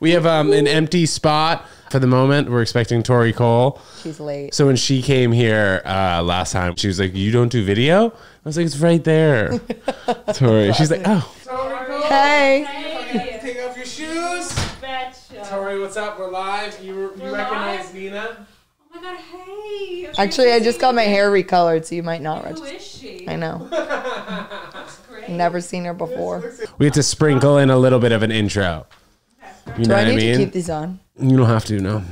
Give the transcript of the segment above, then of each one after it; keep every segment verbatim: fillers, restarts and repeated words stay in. We have um, an empty spot for the moment. We're expecting Torey Cole. She's late. So when she came here uh, last time, she was like, you don't do video? I was like, it's right there. Torey. She's like, oh. Torey Cole. Hey. Hey. Take off your shoes. Betcha. Torey, what's up? We're live. You, you We're recognize live? Nina? Oh my God, hey. Actually, I just got my hair recolored, so you might not Who register. Who is she? I know. That's great. Never seen her before. We have to sprinkle in a little bit of an intro. You know Do I need what I mean? to keep these on? You don't have to, no.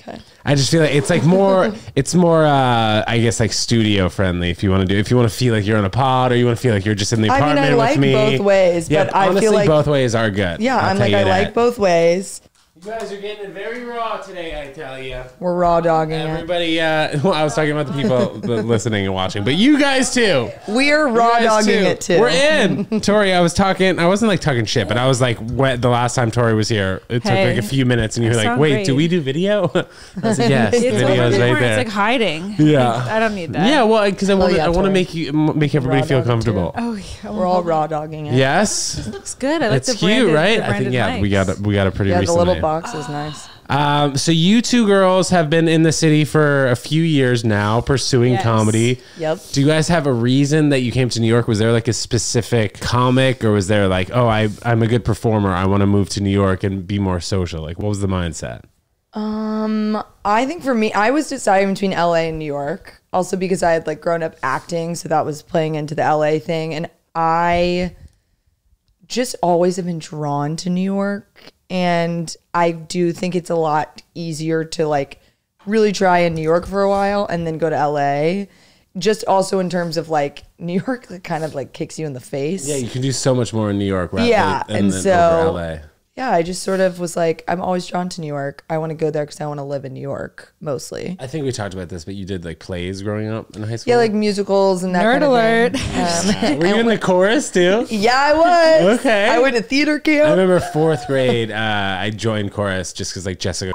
Okay. I just feel like it's like more, it's more, uh, I guess, like studio friendly. If you want to do, if you want to feel like you're in a pod, or you want to feel like you're just in the apartment I mean, I like with me. Both ways, yeah, but I honestly, feel like both ways are good. Yeah, I'll I'm like I that. like both ways. You guys are getting it very raw today, I tell you. We're raw dogging everybody. It. Uh, well, I was talking about the people listening and watching, but you guys too. We're raw dogging too. it too. We're in. Torey, I was talking. I wasn't like talking shit, but I was like, what, the last time Torey was here, it hey, took like a few minutes, and you were like, wait, great. do we do video? I was like, yes, it's the video's right there. It's like hiding. Yeah, I don't need that. Yeah, well, because I want, oh, yeah, I want to make you, make everybody raw feel comfortable. Too. Oh yeah, we're all raw dogging it. Yes, this looks good. I like it's the branded, cute, right? The I think yeah, mics. we got a, we got a pretty yeah, recent. Box is nice. Um, so you two girls have been in the city for a few years now, pursuing yes. comedy. Yep. Do you guys have a reason that you came to New York? Was there like a specific comic, or was there like, oh, I, I'm a good performer, I want to move to New York and be more social? Like, what was the mindset? Um, I think for me, I was deciding between L A and New York, also because I had like grown up acting, so that was playing into the L A thing, and I just always have been drawn to New York. And I do think it's a lot easier to like really try in New York for a while and then go to L A. Just also in terms of like New York kind of like kicks you in the face. Yeah, you can do so much more in New York. Right? Yeah. And, and then so, over L A. Yeah, I just sort of was like, I'm always drawn to New York. I want to go there because I want to live in New York mostly. I think we talked about this, but you did like plays growing up in high school. Yeah, like musicals and that Nerd kind alert. of thing. Um, Were you in the chorus too? Yeah, I was. Okay. I went to theater camp. I remember fourth grade, uh, I joined chorus just because like Jessica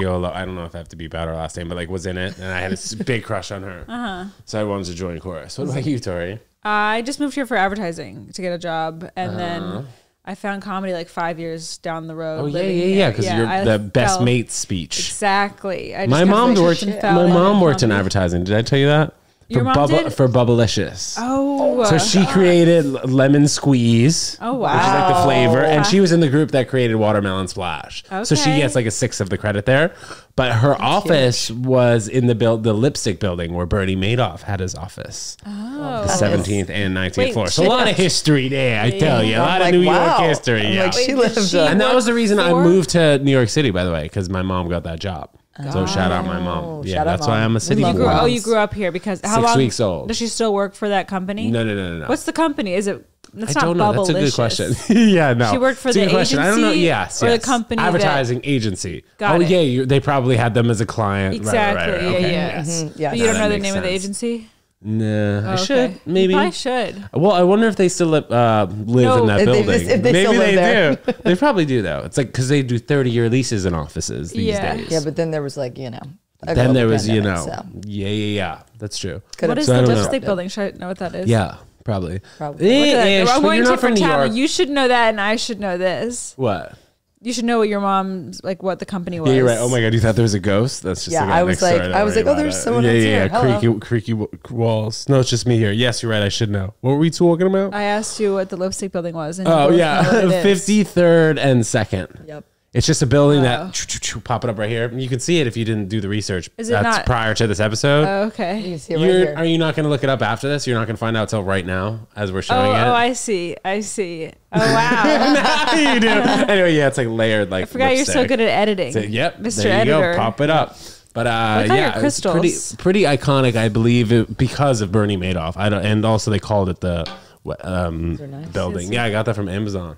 Yolo, I don't know if I have to beep out her last name, but like was in it. And I had a big crush on her. Uh-huh. So I wanted to join chorus. What about you, Torey? I just moved here for advertising to get a job. And uh-huh. then... I found comedy like five years down the road. Oh yeah, yeah, yeah, because yeah, you're the best mate speech. Exactly. I just my mom worked. My mom worked in advertising. Did I tell you that? Your for mom did? For Bubblicious. Oh. So she God. created Lemon Squeeze. Oh wow. Which is like the flavor, and she was in the group that created Watermelon Splash. Okay. So she gets like a sixth of the credit there. But her That's office huge. was in the build, the Lipstick Building, where Bernie Madoff had his office. Oh, the seventeenth and nineteenth Wait, floor. So a lot of history there, I tell you. A lot like, of New wow. York history. I'm yeah, like, she lives she and that was the reason for? I moved to New York City, by the way, because my mom got that job. God. So shout out my mom. Yeah, shout that's mom. why I'm a city boy. Oh, you grew up here because how Six long? Six weeks old. Does she still work for that company? No, no, no, no. no. What's the company? Is it? That's I not don't know. That's a good question. yeah, no. She worked for the agency. I don't know. Yes, or yes. the company advertising that... agency. Got oh, it. yeah. You, they probably had them as a client. Exactly. Right, right, right. Yeah, okay. yeah. Yes. Mm-hmm. yeah. But you no, don't know the name sense. of the agency. No, nah, oh, I should okay. maybe. I should. Well, I wonder if they still li uh, live no, in that if building. They just, if they maybe still live they there. do. They probably do though. It's like because they do thirty-year leases in offices these yeah. days. Yeah, but then there was like you know. Then there was you know. Yeah, yeah, yeah. That's true. What is the Lipstick Building? Should I know what that is? Yeah. Probably. Probably. Eh, eh, well, we're in different town. You should know that, and I should know this. What? You should know what your mom's like. What the company was. Yeah, you're right. Oh my God, you thought there was a ghost? That's just yeah. I was like, I was like, oh, there's someone else here. Yeah, yeah, yeah. Creaky, creaky walls. No, it's just me here. Yes, you're right. I should know. What were we talking about? I asked you what the Lipstick Building was. And oh yeah, fifty-third and second. Yep. It's just a building wow. that choo, choo, choo, pop it up right here. You can see it if you didn't do the research. Is it That's not, prior to this episode. Oh, okay. You can see it right here. Are you not going to look it up after this? You're not going to find out till right now as we're showing oh, it. Oh, I see. I see. Oh, wow. no, you do. Anyway, yeah, it's like layered. Like I forgot lipstick. you're so good at editing. So, yep. Mister There you Editor. go. Pop it up. But uh, yeah, it's pretty, pretty iconic, I believe, it, because of Bernie Madoff. I don't, and also they called it the um, nice. building. Yeah, I got that from Amazon.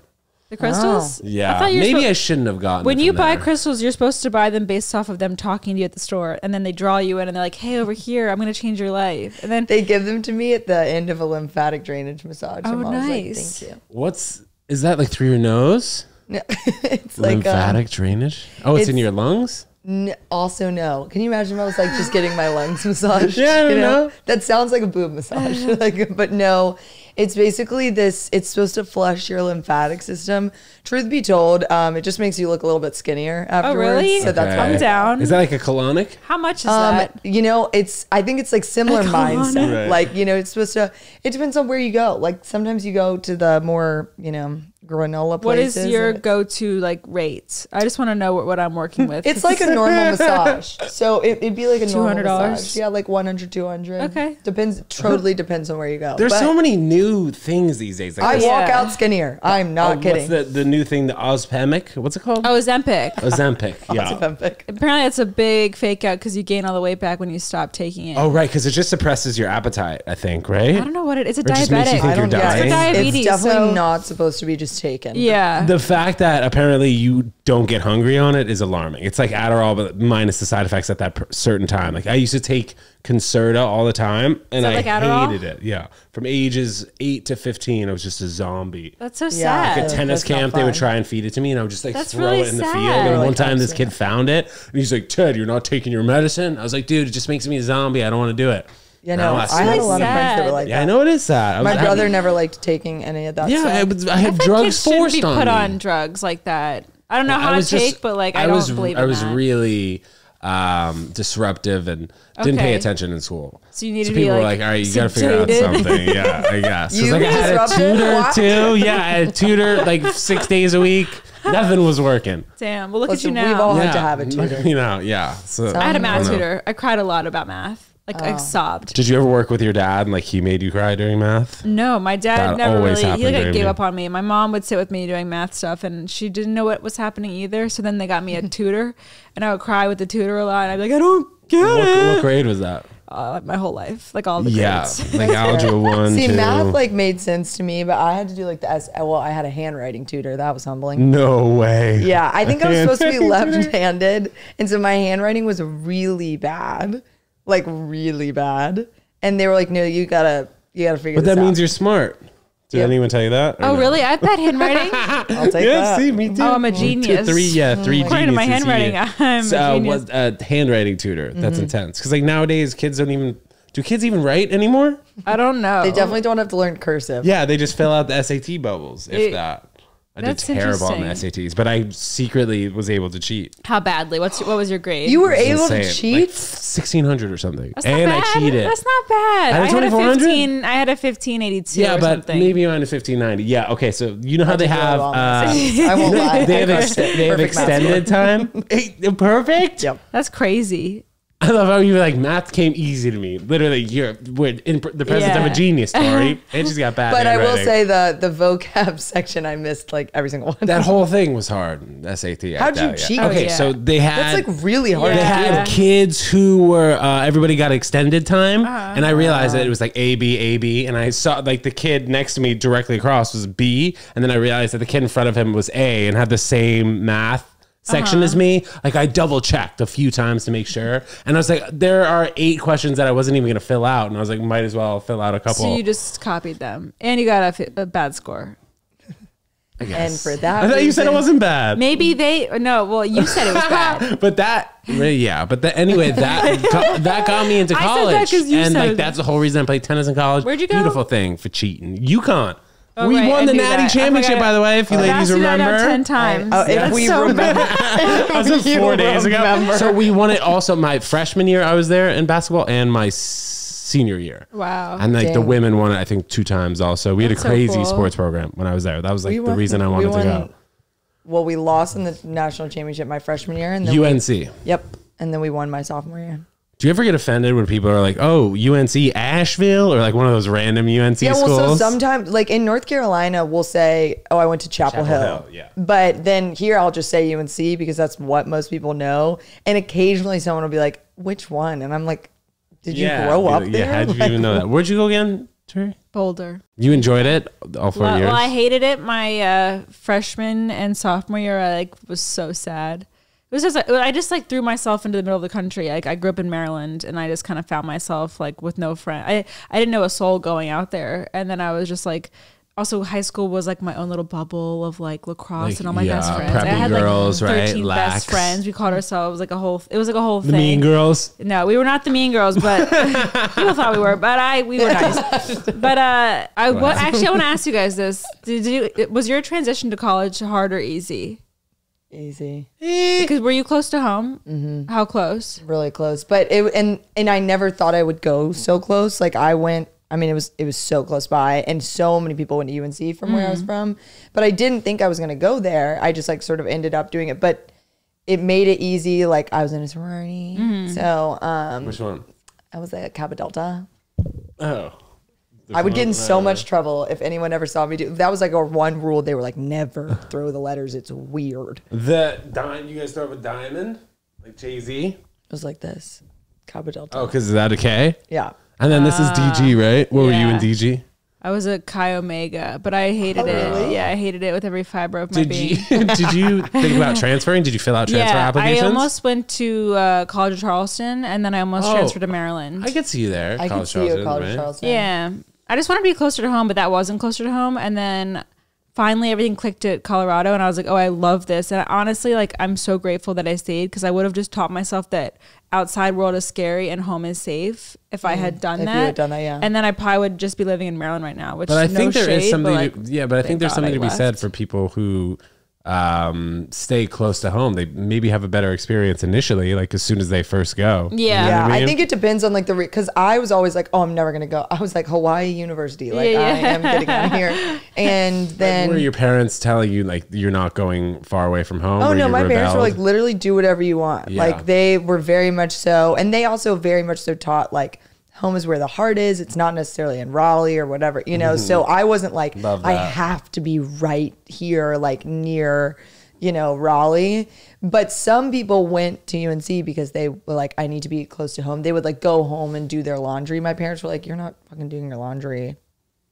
The crystals? Oh. Yeah. I Maybe I shouldn't have gotten When you buy there. crystals, you're supposed to buy them based off of them talking to you at the store. And then they draw you in and they're like, hey, over here, I'm going to change your life. And then they give them to me at the end of a lymphatic drainage massage. Oh, nice. Like, thank you. What's, is that like through your nose? No. it's lymphatic like lymphatic drainage? Oh, it's, it's in your lungs? N also no. Can you imagine if I was like just getting my lungs massaged? yeah, I don't you know? know. That sounds like a boob massage. like, but no. It's basically this, it's supposed to flush your lymphatic system. Truth be told, um, it just makes you look a little bit skinnier afterwards. Oh, really? So okay. that's come down. Is that like a colonic? How much is um, that? You know, it's, I think it's like similar mindset. Right. Like, you know, it's supposed to, it depends on where you go. Like sometimes you go to the more, you know, granola places. What is your go-to like rates? I just want to know what, what I'm working with. It's like a normal massage. So it, it'd be like a normal massage. Yeah, like one hundred, two hundred. Okay. Depends, totally depends on where you go. There's but so many new things these days. Like I this. walk yeah. out skinnier. I'm not oh, kidding. What's the, the new thing, the Ozempic? What's it called? Oh, Ozempic. Ozempic, yeah. Ozempic. Apparently it's a big fake out because you gain all the weight back when you stop taking it. Oh, right, because it just suppresses your appetite, I think, right? I don't know what it is. It's a diabetic. I don't, yeah, it's, diabetes, it's definitely so. not supposed to be just taken. Yeah. The fact that apparently you don't get hungry on it is alarming. It's like Adderall, but minus the side effects at that certain time. Like I used to take Concerta all the time and I like hated it. Yeah. From ages eight to fifteen, I was just a zombie. That's so yeah. sad. Like a tennis That's camp, they would try and feed it to me and I would just like That's throw really it in sad. the field. And one time this kid found it and he's like, "Ted, you're not taking your medicine?" I was like, "Dude, it just makes me a zombie. I don't want to do it." Yeah, no, I, I had a lot sad. of friends that were like yeah, that. Yeah, I know it is sad. My was, brother I mean, never liked taking any of that Yeah, I, was, I had I drugs forced on me. Kids shouldn't be put on drugs like that. I don't know well, how to take, just, but like I, I don't was, believe in I was that. really um, disruptive and didn't okay. pay attention in school. So you need so to be people like, were like, all right, you got to figure out something. Yeah, I guess. You like, I had a tutor what? too. Yeah, I had a tutor like six days a week. Nothing was working. Damn, well look at you now. We've all had to have a tutor. You know, yeah. I had a math tutor. I cried a lot about math. Like oh. I sobbed. Did you ever work with your dad and like he made you cry during math? No, my dad that never really, he like gave me. up on me. My mom would sit with me doing math stuff and she didn't know what was happening either. So then they got me a tutor and I would cry with the tutor a lot. And I'd be like, I don't get what, it. What grade was that? Uh, like my whole life, like all the yeah, grades. like algebra one. See, two. math like made sense to me, but I had to do like the S. Well, I had a handwriting tutor. That was humbling. No way. Yeah, I think I was supposed to be left-handed, and so my handwriting was really bad. Like really bad, and they were like, "No, you gotta, you gotta figure." But this that out. means you're smart. Did yep. anyone tell you that? Oh, no? Really? I have bad handwriting. I'll take yeah, that. See, me too. Oh, I'm a genius. Two, three, yeah, three. According to my handwriting, here. I'm so, a genius. Uh, what, uh, handwriting tutor. That's mm-hmm. intense. Because like nowadays, kids don't even. Do kids even write anymore? I don't know. They definitely don't have to learn cursive. Yeah, they just fill out the S A T bubbles. If it, that. I That's did terrible on the S A Ts, but I secretly was able to cheat. How badly? What's what was your grade? You were able insane. to cheat? Like sixteen hundred or something. That's and I cheated. That's not bad. I had a fifteen. I had a fifteen eighty-two. Yeah, or but something. maybe I had a fifteen ninety. Yeah. Okay. So you know how they have. Uh, I won't lie. They have, ex they have extended time. Perfect. Yep. That's crazy. I love how you were like, math came easy to me. Literally, you're we're in the presence yeah. of a genius, Torey. And she's got bad But I will say the the vocab section, I missed like every single one. That whole thing was hard. S A T. How'd you cheat? Yeah. Okay, oh, yeah. so they had. That's like really hard. Yeah. They had yeah. kids who were, uh, everybody got extended time. Uh, and I realized uh, that it was like A, B, A, B. And I saw like the kid next to me directly across was B. And then I realized that the kid in front of him was A and had the same math section uh-huh. as me. Like I double checked a few times to make sure, and I was like, there are eight questions that I wasn't even gonna fill out, and I was like, might as well fill out a couple. So you just copied them and you got a, a bad score, I guess. And for that I thought reason, you said it wasn't bad. Maybe they no well you said it was bad. But that yeah but the, anyway that that got me into college. I said that you and said like that's the whole reason I played tennis in college. Where'd you go? Beautiful thing for cheating. UConn. Oh, we right, won the Natty that. Championship, by the way, if you oh, ladies remember. ten times. Oh, if That's we so remember. That was four days remember. ago. So we won it also my freshman year I was there in basketball and my senior year. Wow. And like Dang. the women won it, I think, two times also. We That's had a crazy so cool. sports program when I was there. That was like we the won, reason I wanted we won, to go. Well, we lost in the national championship my freshman year. And then U N C. We, yep. And then we won my sophomore year. Do you ever get offended when people are like, oh, U N C Asheville, or like one of those random U N C yeah, schools? Yeah, well, so sometimes, like in North Carolina, we'll say, oh, I went to Chapel, Chapel Hill. Hill yeah. But then here I'll just say U N C because that's what most people know. And occasionally someone will be like, which one? And I'm like, did yeah. you grow up yeah, there? Yeah, how'd you like, even know that? Where'd you go again, Torey? Boulder. You enjoyed it all four well, years? Well, I hated it. My uh, freshman and sophomore year, I like was so sad. It was just like, I just like threw myself into the middle of the country. Like I grew up in Maryland and I just kind of found myself like with no friend. I, I didn't know a soul going out there. And then I was just like also high school was like my own little bubble of like lacrosse like, and all my yeah, best friends. I had girls, like thirteen right? best friends. We called ourselves like a whole, it was like a whole the thing. Mean girls? No, we were not the mean girls, but people thought we were, but I, we were nice. But uh, I, wow. what, actually I want to ask you guys this. Did you, was your transition to college hard or easy? Easy. Because were you close to home? Mm-hmm. How close? Really close. But it, and, and I never thought I would go so close. Like I went, I mean, it was, it was so close by and so many people went to U N C from mm. where I was from, but I didn't think I was going to go there. I just like sort of ended up doing it, but it made it easy. Like I was in a sorority. Mm. So, um, which one? I was at Kappa Delta. Oh, I would get in so much trouble if anyone ever saw me do. That was like a one rule. They were like, never throw the letters. It's weird. The diamond, you guys throw up a diamond? Like Jay Z? It was like this. Kappa Delta. Oh, because is that a K? Yeah. And then uh, this is D G, right? What yeah. were you in D G? I was a Chi Omega, but I hated oh, it. Really? Yeah, I hated it with every fiber of my did being. You, did you think about transferring? Did you fill out transfer yeah, applications? I almost went to uh, College of Charleston, and then I almost oh, transferred to Maryland. I could see you there. I could see you at College of right? Charleston. Yeah. I just wanted to be closer to home, but that wasn't closer to home. And then finally everything clicked at Colorado and I was like, oh, I love this. And I honestly, like, I'm so grateful that I stayed because I would have just taught myself that outside world is scary and home is safe if I had done if that. If you had done that, yeah. And then I probably would just be living in Maryland right now, which but I no think there shade, is something, but like, to, yeah, but I think there's something I to be left. said for people who um, stay close to home. They maybe have a better experience initially, like as soon as they first go. Yeah. You know yeah I, mean? I think it depends on like the, re cause I was always like, oh, I'm never going to go. I was like Hawaii University. Like yeah, yeah. I am getting out of here. And then like, were your parents telling you like, you're not going far away from home? Oh no, my rebelled? parents were like, literally do whatever you want. Yeah. Like they were very much so. And they also very much so taught like, home is where the heart is. It's not necessarily in Raleigh or whatever, you know? Mm-hmm. So I wasn't like, I have to be right here, like near, you know, Raleigh. But some people went to U N C because they were like, I need to be close to home. They would like go home and do their laundry. My parents were like, you're not fucking doing your laundry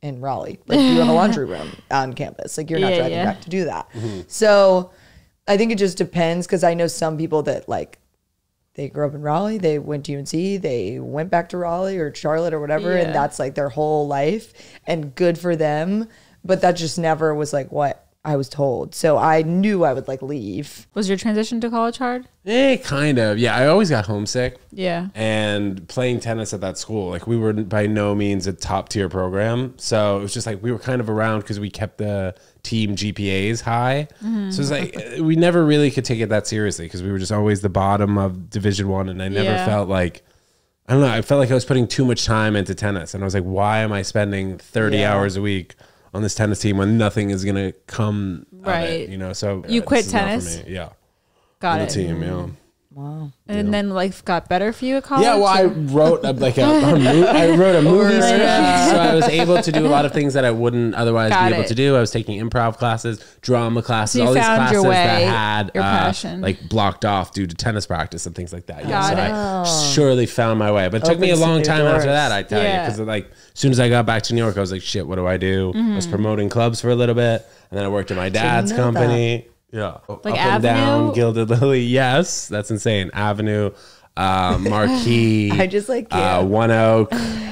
in Raleigh. Like you have a laundry room on campus. Like you're not yeah, driving yeah. back to do that. Mm-hmm. So I think it just depends. Cause I know some people that like, they grew up in Raleigh, they went to U N C, they went back to Raleigh or Charlotte or whatever, yeah. and that's like their whole life, and good for them. But that just never was like what I was told. So I knew I would like leave. Was your transition to college hard? Eh, kind of. Yeah, I always got homesick. Yeah. And playing tennis at that school, like we were by no means a top tier program. So it was just like we were kind of around because we kept the team G P As high. Mm-hmm. So it's like we never really could take it that seriously because we were just always the bottom of division one, and I never yeah. felt like, I don't know, I felt like I was putting too much time into tennis, and I was like, why am I spending thirty yeah. hours a week on this tennis team when nothing is gonna come right of it, you know? So you uh, quit tennis? Yeah, got it. The team, yeah. Wow. And yeah. then life got better for you at college? Yeah, well, I wrote a, like a, a mo I wrote a movie script, yeah. so I was able to do a lot of things that I wouldn't otherwise got be able it. to do. I was taking improv classes, drama classes, so all these classes that had uh, like blocked off due to tennis practice and things like that. Yeah, so I oh. surely found my way, but it Opens took me a long time doors. after that, I tell yeah. you, because like as soon as I got back to New York, I was like, shit, what do I do? Mm-hmm. I was promoting clubs for a little bit, and then I worked at my dad's company. That. Yeah, like up Avenue? and down Gilded Lily. Yes, that's insane. Avenue, uh, Marquee. I just like uh, One Oak.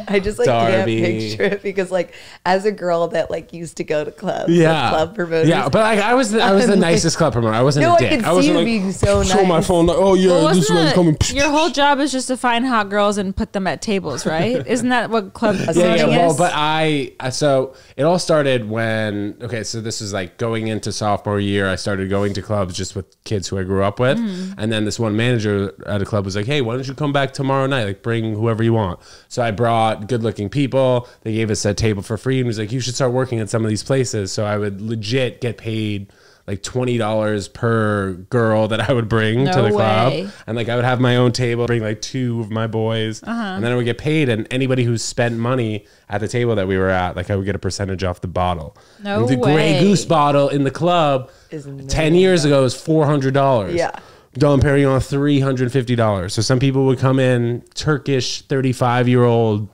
I just like Darby. Can't picture it because, like, as a girl that like used to go to clubs, yeah, club promoters. Yeah, but like I was, the, I was the like, nicest club promoter. I wasn't no, a dick. I, could see I wasn't you like being so nice. Show my phone. Like, oh yeah, well, this one's coming. Your whole job is just to find hot girls and put them at tables, right? Isn't that what club yeah, yeah, is? Well, but I so it all started when okay, so this is like going into sophomore year. I started going to clubs just with kids who I grew up with, mm. and then this one manager at a club was like, hey, why don't you come back tomorrow night? Like, bring whoever you want. So I brought good-looking people. They gave us a table for free, and he was like, you should start working at some of these places. So I would legit get paid like twenty dollars per girl that I would bring no to the way. club. And like I would have my own table, bring like two of my boys, uh-huh. and then I would get paid, and anybody who spent money at the table that we were at, like I would get a percentage off the bottle. No and the way. Grey Goose bottle in the club Isn't ten years bad. ago was four hundred dollars. Yeah. Dom Perignon, three hundred fifty dollars. So some people would come in, Turkish thirty-five-year-old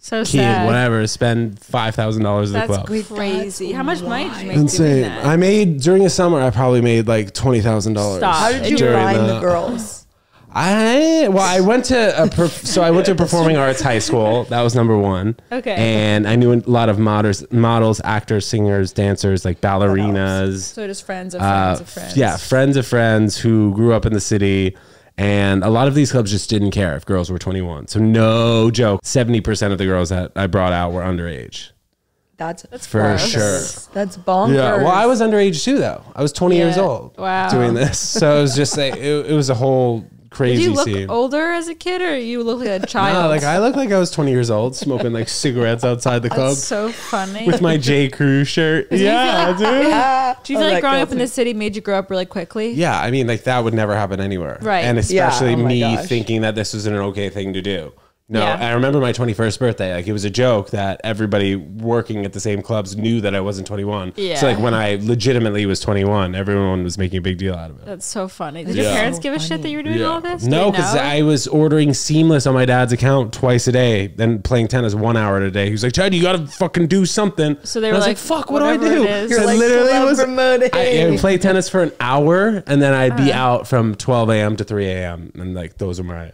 So kid, sad. whatever, spend five thousand dollars at the club. That's crazy. How much money did you make Insane. doing that? I made during the summer. I probably made like twenty thousand dollars. How did you find the, the girls? I well, I went to a perf- so I went to a performing arts high school. That was number one. Okay. And I knew a lot of models, models, actors, singers, dancers, like ballerinas. So just friends of friends uh, of friends. Yeah, friends of friends who grew up in the city. And a lot of these clubs just didn't care if girls were twenty-one. So no joke, seventy percent of the girls that I brought out were underage. That's, that's for gross. Sure. That's bonkers. Yeah. Well, I was underage too, though. I was twenty yeah. years old. Wow. Doing this, so it was just like it, it was a whole crazy. Did you look scene. Older as a kid, or you look like a child? No, like I looked like I was twenty years old, smoking like cigarettes outside the club. That's so funny. With my J. Crew shirt. Yeah, like, dude. Yeah. Do you feel oh, like growing up in the city made you grow up really quickly? Yeah, I mean, like that would never happen anywhere, right? And especially yeah. oh, me gosh. thinking that this was an okay thing to do. No, yeah. I remember my twenty-first birthday. Like, it was a joke that everybody working at the same clubs knew that I wasn't twenty-one. Yeah. So, like, when I legitimately was twenty-one, everyone was making a big deal out of it. That's so funny. Did yeah. your parents so give a funny. shit that you were doing yeah. all this? No, because I was ordering Seamless on my dad's account twice a day, then playing tennis one hour a day. He was like, Chad, you got to fucking do something. So they were and I was like, fuck, what do I do? You're so like, literally was, I, I would play tennis for an hour, and then I'd all be right. out from twelve a m to three a m And, like, those are my...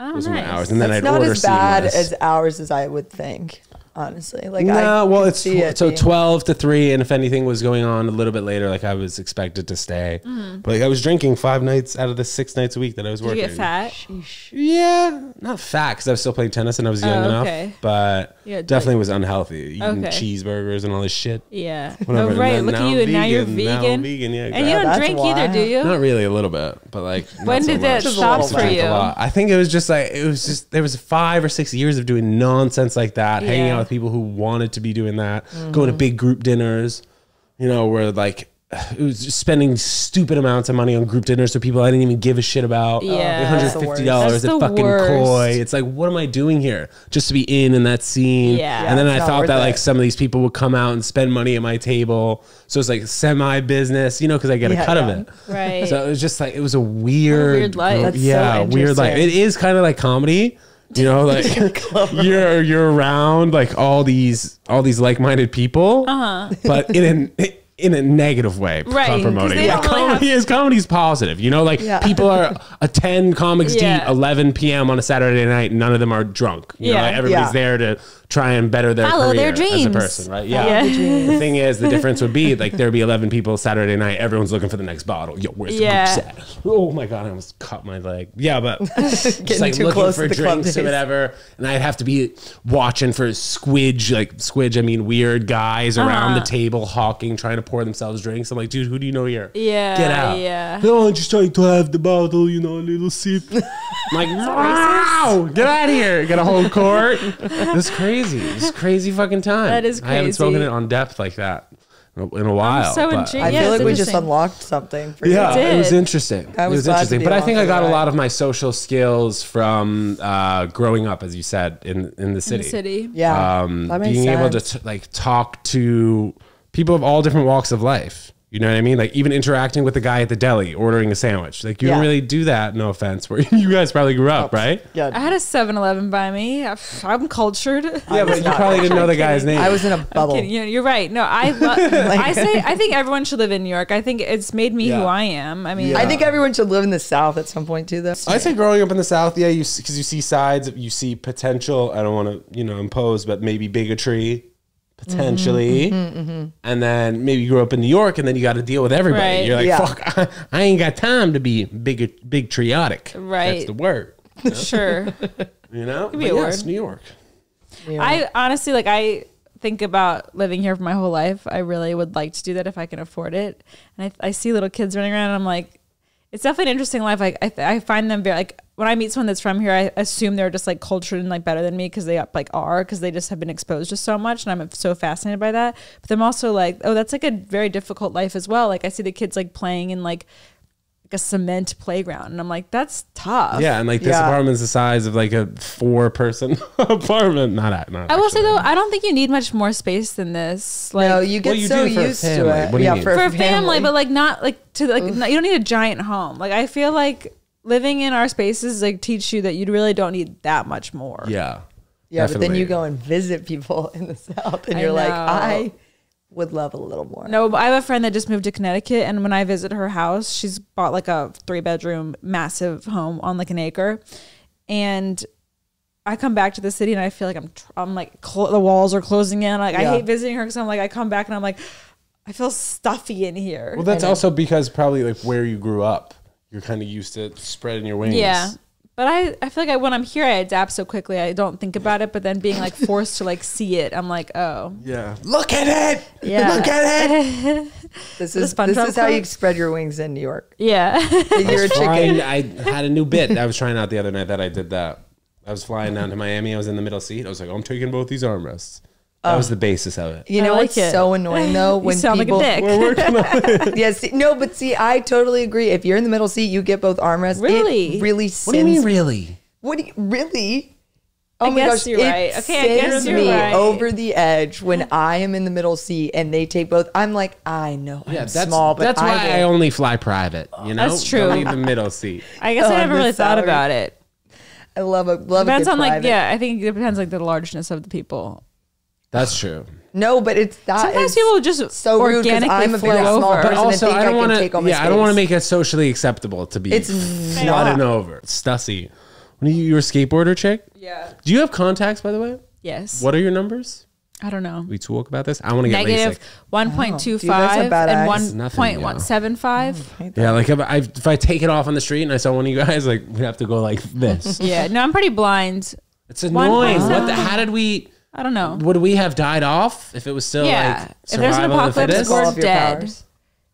Oh, those nice. Hours. And then I'd not order as bad Seamless. As hours as I would think, honestly. Like, no, I well, it's see it so being... twelve to three, and if anything was going on a little bit later, like I was expected to stay. Mm. But like I was drinking five nights out of the six nights a week that I was Did working. You get fat? Sheesh. Yeah, not fat because I was still playing tennis and I was young oh, okay. enough, but yeah, definitely like, was unhealthy. Eating okay. cheeseburgers and all this shit. Yeah, oh, right. Look at you, and now you're vegan. Now I'm vegan. Yeah, exactly. And you don't That's drink why. Either, do you? Not really, a little bit, but like when did that stop for you? I think it was just like it was just there was five or six years of doing nonsense like that, yeah. hanging out with people who wanted to be doing that, mm-hmm. going to big group dinners, you know, where like it was just spending stupid amounts of money on group dinners for people I didn't even give a shit about. Yeah, one hundred fifty dollars at fucking Koi. It's like, what am I doing here? Just to be in in that scene. Yeah, and then I thought that it. Like some of these people would come out and spend money at my table. So it's like semi business, you know, because I get yeah, a cut yeah. of it. Right. So it was just like it was a weird, a weird life. That's yeah, so weird life. It is kind of like comedy. You know, like you're you're around like all these all these like minded people, uh-huh. but in an in a negative way, right? Promoting like, really comedy have... is comedy's positive. You know, like yeah. people are a ten comics yeah. deep, eleven p m on a Saturday night. None of them are drunk. You yeah, know, like everybody's yeah. there to try and better their Follow career their dreams. As a person, right? Yeah. yeah. The thing is, the difference would be like there'd be eleven people Saturday night. Everyone's looking for the next bottle. Yo, where's yeah. the group set? Oh my god, I almost cut my leg. Yeah, but just like too looking close for to the drinks or whatever, and I'd have to be watching for squidge, like squidge. I mean, weird guys uh-huh. around the table hawking, trying to pour themselves drinks. I'm like, dude, who do you know here? Yeah, get out. Yeah, no, I'm just trying to have the bottle, you know, a little sip. I'm like, wow, get out of here. Get a whole quart. This is crazy. This is crazy fucking time. That is crazy. I haven't spoken it on depth like that in a while. I'm so intrigued. I feel yeah, like we just unlocked something. For yeah, you. It was interesting. I was it was interesting. But I think I got a lot of my social skills from uh, growing up, as you said, in in the city. In the city. Yeah, um, that makes being sense. Able to t like talk to people of all different walks of life. You know what I mean? Like even interacting with the guy at the deli, ordering a sandwich. Like you yeah. don't really do that, no offense, where you guys probably grew up, right? Yeah. I had a seven eleven by me. I'm cultured. Yeah, but you probably didn't know the guy's name. I was in a bubble. You're right. No, I love, like, I say, I think everyone should live in New York. I think it's made me yeah. who I am. I mean, yeah. I think everyone should live in the South at some point too, though. I say growing up in the South, yeah, you because you see sides, you see potential. I don't want to, you know, impose, but maybe bigotry. Potentially, mm-hmm, mm-hmm, mm-hmm. and then maybe you grew up in New York, and then you got to deal with everybody. Right. You're like, yeah. fuck, I, I ain't got time to be big, big triotic. Right, that's the word. You know? Sure, you know, but yeah, it's New York. New York. I honestly like I think about living here for my whole life. I really would like to do that if I can afford it. And I, I see little kids running around, and I'm like, it's definitely an interesting life. Like I, I find them very like. When I meet someone that's from here, I assume they're just like cultured and like better than me because they like are because they just have been exposed to so much, and I'm so fascinated by that. But I'm also like, oh, that's like a very difficult life as well. Like I see the kids like playing in like, like a cement playground, and I'm like, that's tough. Yeah, and like this yeah. apartment's the size of like a four-person apartment. Not at not. I will actually. Say though, I don't think you need much more space than this. Like, no, you get well, you so used to it. What do yeah, you need? For, for a family, family, but like not like to like not, you don't need a giant home. Like I feel like. Living in our spaces like teach you that you really don't need that much more. Yeah. Yeah, definitely. But then you go and visit people in the South and I you're know. Like, I would love a little more. No, but I have a friend that just moved to Connecticut, and when I visit her house, she's bought like a three bedroom massive home on like an acre, and I come back to the city and I feel like I'm tr I'm like the walls are closing in. Like yeah. I hate visiting her because I'm like I come back and I'm like I feel stuffy in here. Well, that's also because probably like where you grew up, you're kind of used to spreading your wings. Yeah. But I, I feel like I, when I'm here, I adapt so quickly. I don't think about it. But then being like forced to like see it, I'm like, oh. Yeah. Look at it. Yeah. Look at it. This is, this is how you spread your wings in New York. Yeah. You're a chicken. I had a new bit I was trying out the other night that I did that. I was flying down to Miami. I was in the middle seat. I was like, oh, I'm taking both these armrests. That was the basis of it. You know, like it's it. so annoying though when you sound people. Like a dick. We're working on it. Yes, yeah, no, but see, I totally agree. If you're in the middle seat, you get both armrests. Really, it really. Sins. What do you mean, really? What do you really? Oh I my guess gosh, you're it right. Okay, sends I guess you're me right. over the edge when I am in the middle seat and they take both. I'm like, I know yeah, I'm that's, small, but that's I why will. I only fly private. You know, that's true. Only the middle seat. I guess oh, I never really salary. thought about it. I love a love. Depends a good on private. Like yeah, I think it depends like the largeness of the people. That's true. No, but it's that sometimes people just so organically I'm a very small person. But also, I don't want to. Yeah, space. I don't want to make it socially acceptable to be. It's not an over. Stussy, when you you're a skateboarder chick. Yeah. Do you have contacts, by the way? Yes. What are your numbers? I don't know. We talk about this. I want to get negative one point two five and one point one seven five. Yeah, like if I, if I take it off on the street and I saw one of you guys, like we have to go like this. Yeah. No, I'm pretty blind. It's annoying. What the? How did we? I don't know. Would we have died off if it was still yeah. like survival of the fittest? If there's an apocalypse, we're dead.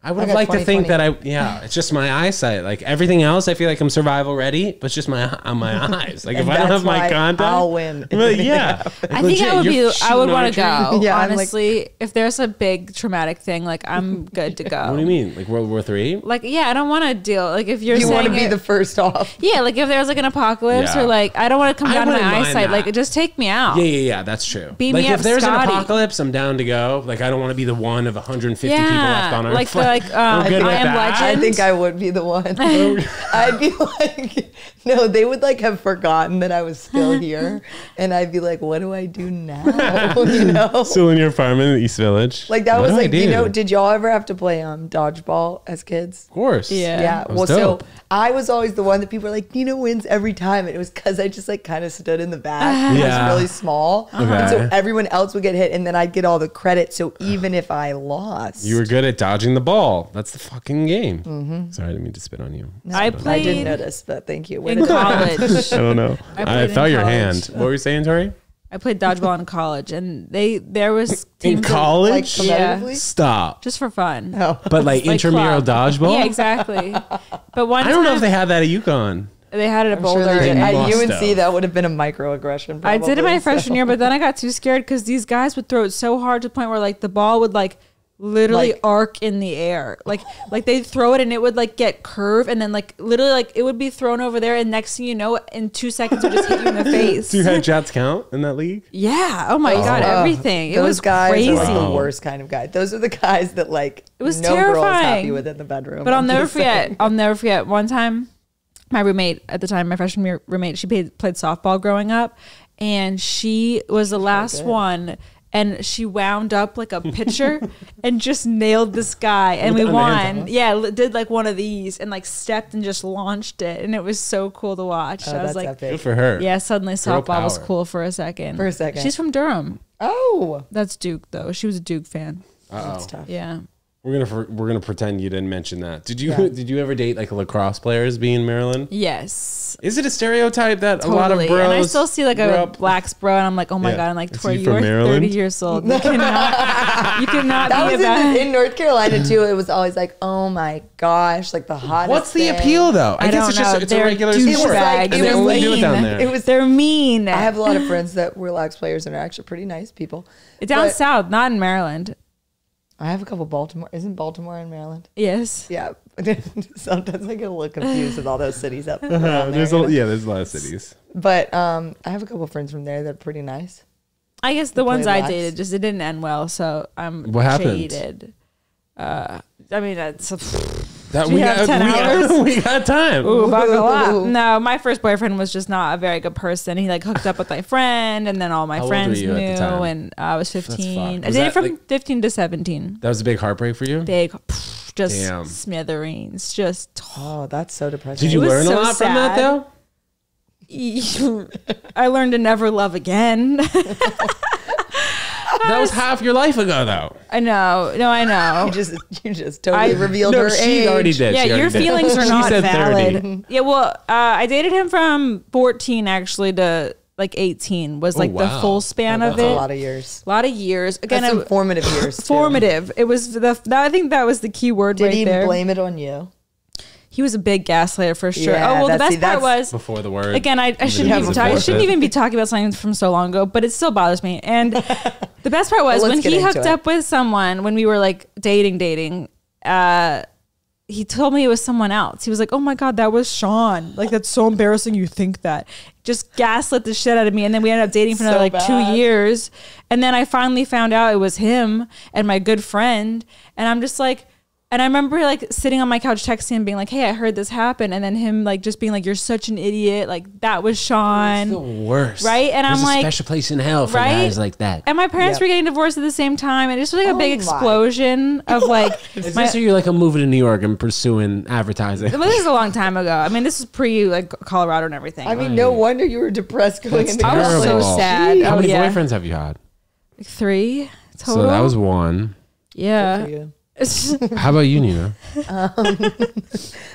I would have liked to think that I, yeah, it's just my eyesight. Like everything else, I feel like I'm survival ready, but it's just my on my eyes. Like if I don't have my contact, I'll win. But yeah, I think I would be. I would want to go. Yeah, honestly, if there's a big traumatic thing, like I'm good to go. What do you mean, like World War Three? Like yeah, I don't want to deal. Like if you're, you want to be the first off. Yeah, like if there was like an apocalypse or like I don't want to come down to my eyesight. Like just take me out. Yeah, yeah, yeah. That's true. Beam me up, Scotty. If there's an apocalypse, I'm down to go. Like I don't want to be the one of one hundred fifty people left on Earth. Like, um, I, think I, am legend. I think I would be the one. I'd be like, no, they would like have forgotten that I was still here. And I'd be like, what do I do now? You know? Still in your apartment in the East Village. Like that what was like, do? you know, did y'all ever have to play um, dodgeball as kids? Of course. Yeah. Yeah. Well, dope. So I was always the one that people were like, Nina wins every time. And it was because I just like kind of stood in the back. Yeah. I was really small. Okay. And so everyone else would get hit and then I'd get all the credit. So even if I lost. You were good at dodging the ball. That's the fucking game. Mm-hmm. Sorry, I didn't mean to spit on you. No, I, played I didn't notice, but thank you. Where in college. I don't know. I, I felt your hand. What were you saying, Torey? I played dodgeball in college, and they there was teams in college. That, like, yeah. Stop. Just for fun. Oh. But like intramural like dodgeball. Yeah, exactly. But one I don't time, know if they had that at UConn. They had it at I'm Boulder. Sure at U N C, that would have been a microaggression. Probably, I did it my so. freshman year, but then I got too scared because these guys would throw it so hard to the point where like the ball would like. literally like, arc in the air like like they'd throw it and it would like get curved and then like literally like it would be thrown over there and next thing you know in two seconds it would just hit you in the face. Do headshots count in that league? Yeah. Oh my oh, god everything. It was guys crazy. Wow. The worst kind of guy. Those are the guys that like it was no terrifying girl's happy with in the bedroom. But I'll I'm never forget saying. I'll never forget one time my roommate at the time my freshman year roommate she played, played softball growing up and she was the last oh, one. And she wound up like a pitcher and just nailed this guy. And we won. Yeah, did like one of these and like stepped and just launched it. And it was so cool to watch. Oh, I was like, epic. Good for her. Yeah, suddenly softball was cool for a second. For a second. She's from Durham. Oh. That's Duke, though. She was a Duke fan. Uh-oh. That's tough. Yeah. We're gonna we're gonna pretend you didn't mention that. Did you yeah. did you ever date like lacrosse players being in Maryland? Yes. Is it a stereotype that totally. a lot of bros? And I still see like a blacks bro, and I'm like, oh my yeah. god, I'm like, Torey, you're thirty years old. You cannot, you cannot. That be was about in, in North Carolina too. It was always like, oh my gosh, like the hottest. What's the thing. appeal though? I, I guess it's just know. it's they're a regular sport. Like, it, it was mean. Down there. It was they're mean. I have a lot of friends that were lax players and are actually pretty nice people. It's down but, south, not in Maryland. I have a couple Baltimore. Isn't Baltimore in Maryland? Yes. Yeah. Sometimes I get a little confused with all those cities up uh, there. There's a, yeah, there's a lot of cities. But um, I have a couple friends from there that are pretty nice. I guess the ones I dated, just it didn't end well, so I'm what happened? Jaded. Uh, I mean, it's... That we got, ten we, hours? Got, we got time. Ooh, bugala. No, my first boyfriend was just not a very good person. He like hooked up with my friend, and then all my How friends knew. And uh, I was fifteen. Was I did it from like, fifteen to seventeen. That was a big heartbreak for you. Big, pff, just Damn. Smithereens. Just oh, that's so depressing. Did you learn so a lot sad. From that though? I learned to never love again. That was half your life ago, though. I know. No, I know. You just, you just totally I, revealed no, her she age. Already did. Yeah, she your feelings did. Are not valid. thirty. Yeah, well, uh, I dated him from fourteen actually to like eighteen was like oh, wow. the full span oh, of it. That's a lot of years. A lot of years. Again, that's some formative years. Too. Formative. It was the. That, I think that was the key word. Did right he there. Blame it on you? He was a big gaslighter for sure. Yeah, oh well, the best see, part was before the word. Again, I, I shouldn't even talk, I shouldn't even be talking about something from so long ago, but it still bothers me. And the best part was well, when he hooked it. Up with someone when we were like dating, dating. Uh, he told me it was someone else. He was like, "Oh my god, that was Sean. Like that's so embarrassing. You think that?" Just gaslit the shit out of me, and then we ended up dating for another so like bad. two years. And then I finally found out it was him and my good friend. And I'm just like. And I remember like sitting on my couch texting him being like, hey, I heard this happen. And then him like just being like, you're such an idiot. Like that was Sean. It's the worst. Right. And There's I'm a like. special place in hell for right? guys like that. And my parents yep. were getting divorced at the same time. And it just was like oh a big my. explosion of like. Is my, this or you're like a moving to New York and pursuing advertising? Well, this is a long time ago. I mean, this is pre like Colorado and everything. I mean, right. no wonder you were depressed going into college. I was so sad. Jeez. How many oh, yeah. boyfriends have you had? Like three total. So that was one. Yeah. How about you, Nina? Um,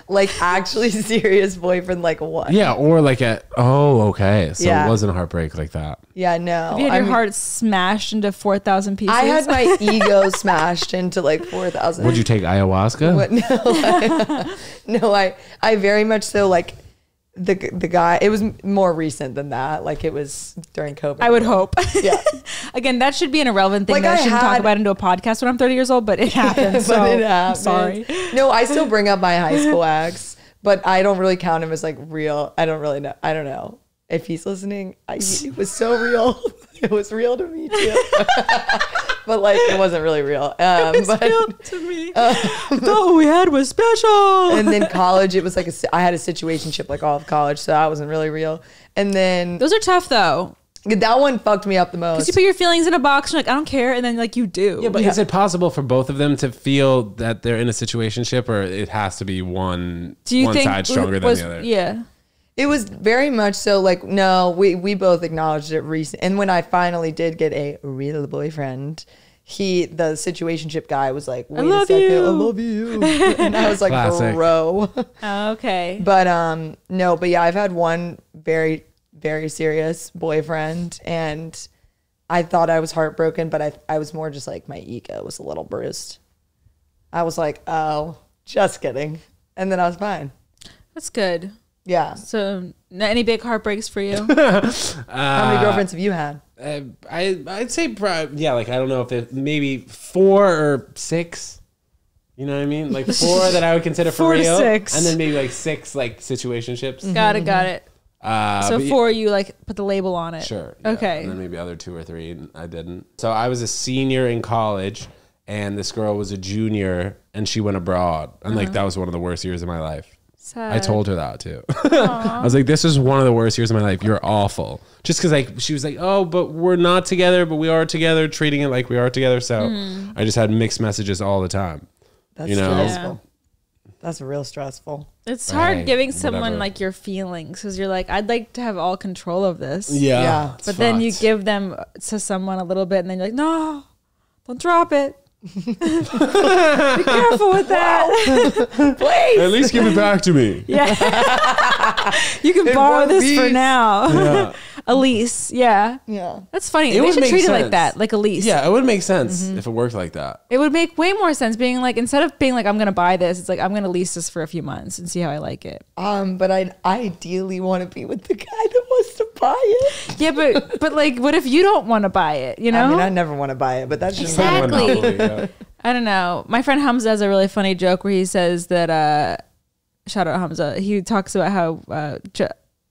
like actually serious boyfriend, like what? Yeah, or like a oh, okay, so yeah. it wasn't a heartbreak like that. Yeah, no. Have you had I your mean, heart smashed into four thousand pieces? I had my ego smashed into like four thousand. Would you take ayahuasca? What? No, I, no, I, I very much so like. The the guy, it was more recent than that. Like it was during COVID. I would hope. Yeah. Again, that should be an irrelevant thing like that I, I shouldn't had... talk about into a podcast when I'm thirty years old, but it happens. So it happens. I'm sorry. No, I still bring up my high school ex, but I don't really count him as like real. I don't really know. I don't know if he's listening. I, it was so real. It was real to me too. But like it wasn't really real. Um, it was but, real to me. Um, what we had was special. And then college, it was like a, I had a situationship like all of college, so that wasn't really real. And then those are tough though. That one fucked me up the most. Because you put your feelings in a box, you're like I don't care, and then like you do. Yeah, but yeah. is it possible for both of them to feel that they're in a situationship, or it has to be one do you one think side stronger was, than the other? Yeah. It was very much so like, no, we, we both acknowledged it recently. And when I finally did get a real boyfriend, he, the situationship guy was like, wait I love a second, you. I love you. And I was like, Classic. Bro. Oh, okay. But um, no, but yeah, I've had one very, very serious boyfriend. And I thought I was heartbroken, but I, I was more just like, my ego was a little bruised. I was like, oh, just kidding. And then I was fine. That's good. Yeah. So, any big heartbreaks for you? uh, How many girlfriends have you had? I, I I'd say probably yeah. Like I don't know if it, maybe four or six. You know what I mean? Like four that I would consider for real, six. And then maybe like six like situationships. Mm-hmm. Got it. Got it. Uh, so four, you like put the label on it. Sure. Yeah. Okay. And then maybe other two or three I didn't. So I was a senior in college, and this girl was a junior, and she went abroad, and uh-huh. like that was one of the worst years of my life. Sad. I told her that too. I was like, this is one of the worst years of my life. You're awful. Just because like she was like, oh, but we're not together, but we are together, treating it like we are together. So mm. I just had mixed messages all the time. That's you know? Stressful. Yeah. That's real stressful. It's hard hey, giving someone whatever. Like your feelings because you're like, I'd like to have all control of this. Yeah. yeah. But fucked. Then you give them to someone a little bit and then you're like, no, don't drop it. Be careful with that. Wow. Please at least give it back to me. Yeah. You can it borrow this piece. For now. Yeah. Elise. Yeah. Yeah. That's funny. It they should treat sense. It like that. Like Elise. Yeah, it would make sense mm-hmm. if it worked like that. It would make way more sense being like instead of being like I'm gonna buy this, it's like I'm gonna lease this for a few months and see how I like it. Um, but I ideally wanna be with the guy that wants to buy it. Yeah, but but like what if you don't wanna buy it? You know? I mean I never wanna buy it, but that's just exactly. Not I don't know. My friend Hamza has a really funny joke where he says that, uh, shout out Hamza, he talks about how uh,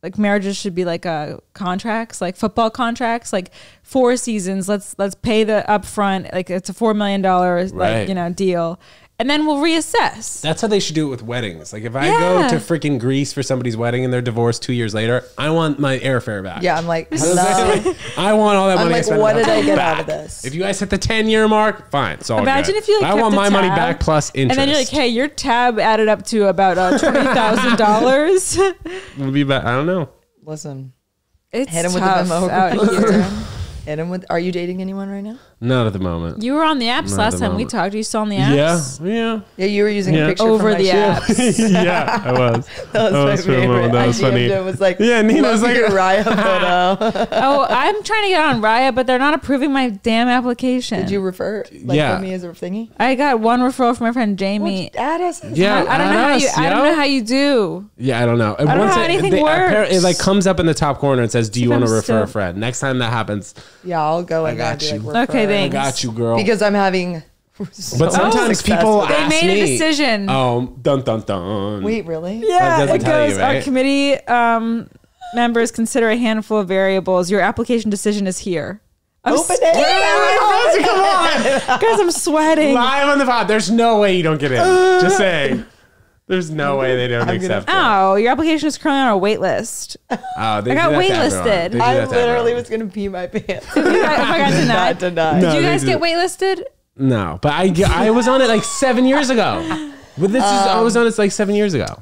like marriages should be like uh, contracts, like football contracts, like four seasons. Let's let's pay the upfront, like it's a four million dollars right. like, you know, deal. and then we'll reassess. That's how they should do it with weddings. Like if I yeah. go to freaking Greece for somebody's wedding and they're divorced two years later, I want my airfare back. Yeah, I'm like, no. Like I want all that money. I'm like, I spent what did I get back. out of this? If you guys hit the ten year mark, fine. It's all Imagine good. if you like, I want my tab, money back plus interest. And then you're like, hey, your tab added up to about uh, twenty thousand dollars. It'll be about, I don't know. Listen, it's hit him tough with the memo out here. And I'm with, are you dating anyone right now? Not at the moment. You were on the apps Not last time moment. we talked. You still on the apps? Yeah, yeah. Yeah, you were using yeah. a picture over from the apps. Yeah. yeah, I was. That was oh, my favorite. That was I funny. It was like, yeah, Nina was like a Raya photo. Oh, I'm trying to get on Raya, but they're not approving my damn application. Did you refer? Like, yeah, for me as a thingy. I got one referral from my friend Jamie. Well, add us. Yeah, I don't know how us, you. Yo. I don't know how you do. Yeah, I don't know. And I don't once know how it, anything they, works. It like comes up in the top corner and says, "Do you want to refer a friend?" Next time that happens. Yeah, I'll go and I got you. Like, okay, thanks. I got you, girl. Because I'm having. So but sometimes people they ask made a me, decision. Oh, dun dun dun. Wait, really? Yeah, it goes. You, right? Our committee um, members consider a handful of variables. Your application decision is here. I'm Open it. Open it. Come on, guys, I'm sweating. Live on the pod. There's no way you don't get in. Uh, Just saying. There's no way they don't I'm accept gonna, it. Oh, your application is currently on a wait list. Oh, they I got waitlisted. I literally was going to pee my pants. If I got denied. denied. No, did you guys didn't. get waitlisted? No, but I, I was on it like seven years ago. But this um, is I was on it like seven years ago.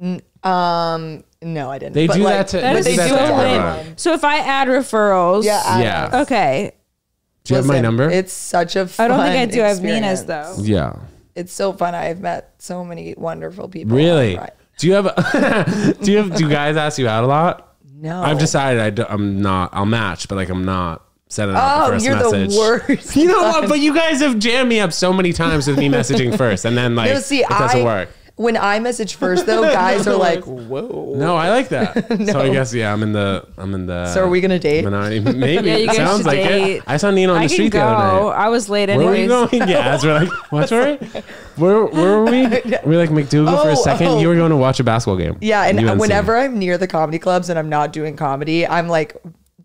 Um, No, I didn't. They but do like, that to that is they do that So if I add referrals. Yeah. Add yeah. Okay. Do you Listen, have my number? It's such a fun I don't think I do. Experience. I have Nina's though. Yeah. It's so fun. I've met so many wonderful people. Really? Do you have? A, do you have? Do guys ask you out a lot? No. I've decided I do, I'm not. I'll match, but like I'm not setting up oh, the first you're message. The worst. You know what? But you guys have jammed me up so many times with me messaging first, and then like no, see, it doesn't I, work. When I message first, though, guys are like, "Whoa." No, I like that. No. So I guess yeah, I'm in the. I'm in the. So are we gonna date? Minority. Maybe. Yeah, you guys sounds like date. It. I saw Nina on I the street go. the other night. I was late. Anyways. Where were you going? Yeah, as we're like, what's right? Where where were we? We were like McDougal oh, for a second. Oh. You were going to watch a basketball game. Yeah, and U N C. Whenever I'm near the comedy clubs and I'm not doing comedy, I'm like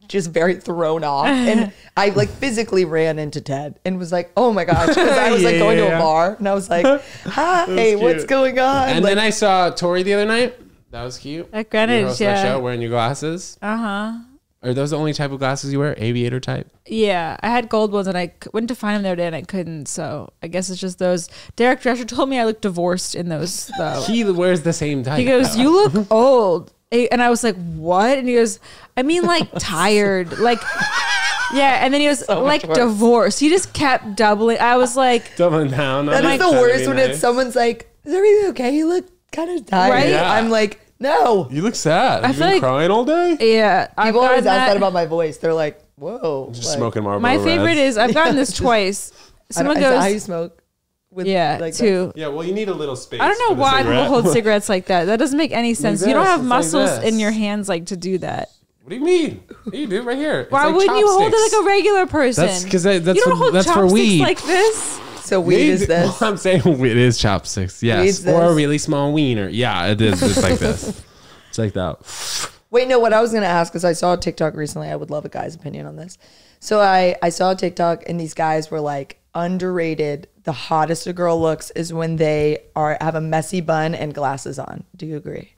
just very thrown off. And I like physically ran into Ted and was like, oh my gosh. Cause I was yeah, like going yeah, to a bar and I was like, hi, was what's going on? And like, then I saw Torey the other night. That was cute. At Greenwich, yeah. Show, wearing your glasses. Uh-huh. Are those the only type of glasses you wear? Aviator type? Yeah. I had gold ones and I went to find them the other day and I couldn't. So I guess it's just those. Derek Drescher told me I looked divorced in those though. He wears the same type. He goes, you look old. And I was like, what? And he goes, I mean like tired. Like, yeah. And then he was so like divorced. He just kept doubling. I was like. Doubling down. That is the worst when it's someone's like, is everything okay? You look kind of tired. Right? Yeah. I'm like, no. You look sad. I've been like, crying all day. Yeah. I've always asked that about my voice. They're like, whoa. Just like, smoking Marlboro My favorite reds. is, I've gotten yeah, this just, twice. Someone goes. I smoke. With yeah, like too. Yeah, well, you need a little space. I don't know why people hold cigarettes like that. That doesn't make any sense. Like this, you don't have muscles like in your hands like to do that. What do you mean? You do right here. It's why like wouldn't you hold it like a regular person? That's because that's you don't hold that's for weed like this. So weed, weed is this. Well, I'm saying weed is chopsticks. Yes, or a really small wiener. Yeah, it is. It's like this. It's like that. Wait, no. What I was gonna ask is I saw a TikTok recently. I would love a guy's opinion on this. So I I saw a TikTok and these guys were like underrated. The hottest a girl looks is when they are have a messy bun and glasses on. Do you agree?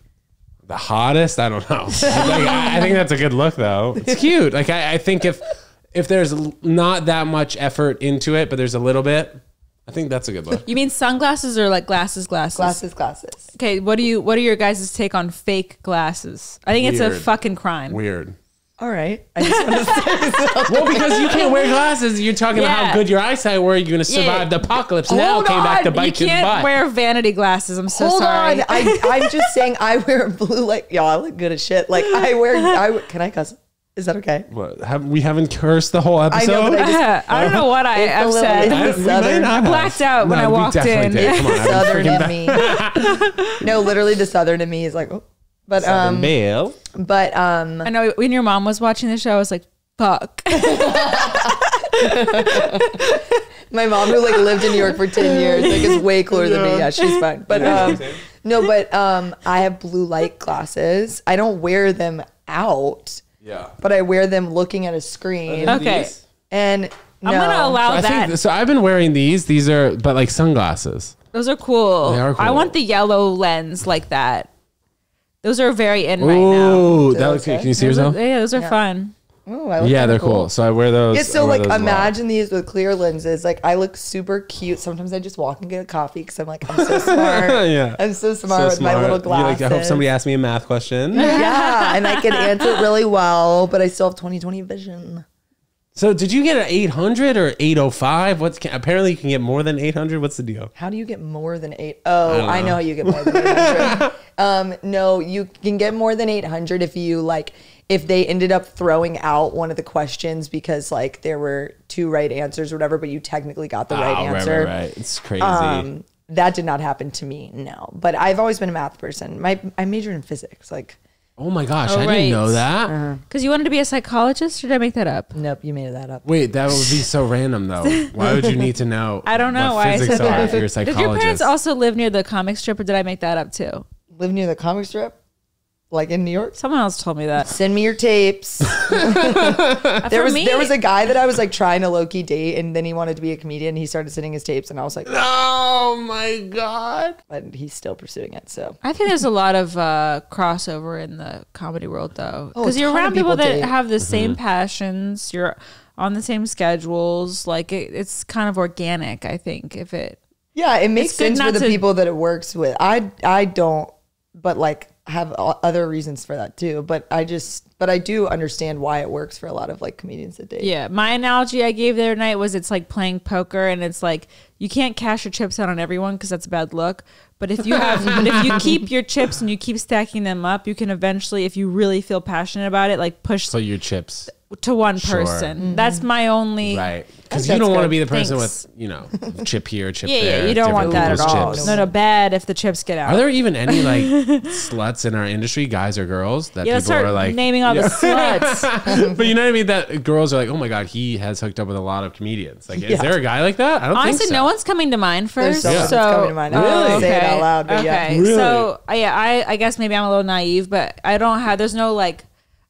The hottest? I don't know. like, I, I think that's a good look though. It's cute. Like I, I think if if there's not that much effort into it, but there's a little bit, I think that's a good look. You mean sunglasses or like glasses, glasses? Glasses, glasses. Okay, what do you what are your guys' take on fake glasses? I think Weird. it's a fucking crime. Weird. All right. I just want to say well, because you can't wear glasses. You're talking yeah. about how good your eyesight were. You're going to survive yeah. the apocalypse. Hold now on. Came back to bite you. You can't wear vanity glasses. I'm so Hold sorry. Hold on. I, I'm just saying I wear blue light. Y'all, I look good as shit. Like I wear, I, can I cuss? Is that okay? What, have, we haven't cursed the whole episode. I, know, I, just, I don't know what I have said. I, I blacked out no, when I walked in. Did. Come on, southern in me. No, literally the southern in me is like, oh. But Southern um, male. But um, I know when your mom was watching the show, I was like, "Fuck." My mom, who like lived in New York for ten years, like is way cooler yeah. than me. Yeah, she's fine. But um, no, but um, I have blue light glasses. I don't wear them out. Yeah. But I wear them looking at a screen. Okay. These? And No. I'm gonna allow so that. Think, so I've been wearing these. These are, but like sunglasses. Those are cool. They are cool. I want the yellow lens like that. Those are very in Ooh, right now. Oh, that looks okay. good. Can you see those yourself? Are, yeah, those are yeah. fun. Ooh, I look yeah, they're cool. cool. So I wear those. Yeah, so like imagine these with clear lenses. Like I look super cute. Sometimes I just walk and get a coffee because I'm like, I'm so smart. yeah. I'm so smart so with smart. my little glasses. Like, I hope somebody asks me a math question. yeah, and I can answer it really well, but I still have twenty twenty vision. So did you get an eight hundred or eight oh five? What's can, apparently you can get more than eight hundred. What's the deal? How do you get more than eight? Oh, I, I know how you get more than eight hundred. um, no, you can get more than eight hundred if you like. If they ended up throwing out one of the questions because like there were two right answers or whatever, but you technically got the oh, right answer. Right, right, right. It's crazy. Um, that did not happen to me. No, but I've always been a math person. My I majored in physics. Like, oh my gosh, oh, I right. didn't know that. Because uh-huh. you wanted to be a psychologist, or did I make that up? Nope, you made that up. Wait, that would be so random though. Why would you need to know? I don't know why physics I said are that. If you're a psychologist? Did your parents also live near the comic strip, or did I make that up too? Live near the comic strip. Like in New York? Someone else told me that. Send me your tapes. there, was, me, there was a guy that I was like trying to low-key date, and then he wanted to be a comedian. He started sending his tapes and I was like, oh my God. But he's still pursuing it. So I think there's a lot of uh, crossover in the comedy world though. Because oh, you're around people, people that date. have the mm-hmm. same passions. You're on the same schedules. Like it, it's kind of organic, I think. If it Yeah, it makes sense for the to, people that it works with. I I don't, but like have other reasons for that too, but I just, but I do understand why it works for a lot of like comedians that date. Yeah, my analogy I gave the other night was it's like playing poker, and it's like you can't cash your chips out on everyone because that's a bad look. But if you have, but if you keep your chips and you keep stacking them up, you can eventually, if you really feel passionate about it, like push. So your chips. To one person. Sure. Mm-hmm. That's my only right because you don't want to be the person Thanks. with you know chip here, chip yeah, there. Yeah, you don't want that at all. Chips. No, no, bad if the chips get out. Are there even any like sluts in our industry, guys or girls, that yeah, people are like naming all you know, the sluts? But you know what I mean? That girls are like, oh my God, he has hooked up with a lot of comedians. Like, yeah. is there a guy like that? I don't honestly, think so. no one's coming to mind first. There's yeah. so coming to mind. Really? I don't say it out loud, but okay. yeah. Really? So yeah, I I guess maybe I'm a little naive, but I don't have. There's no like.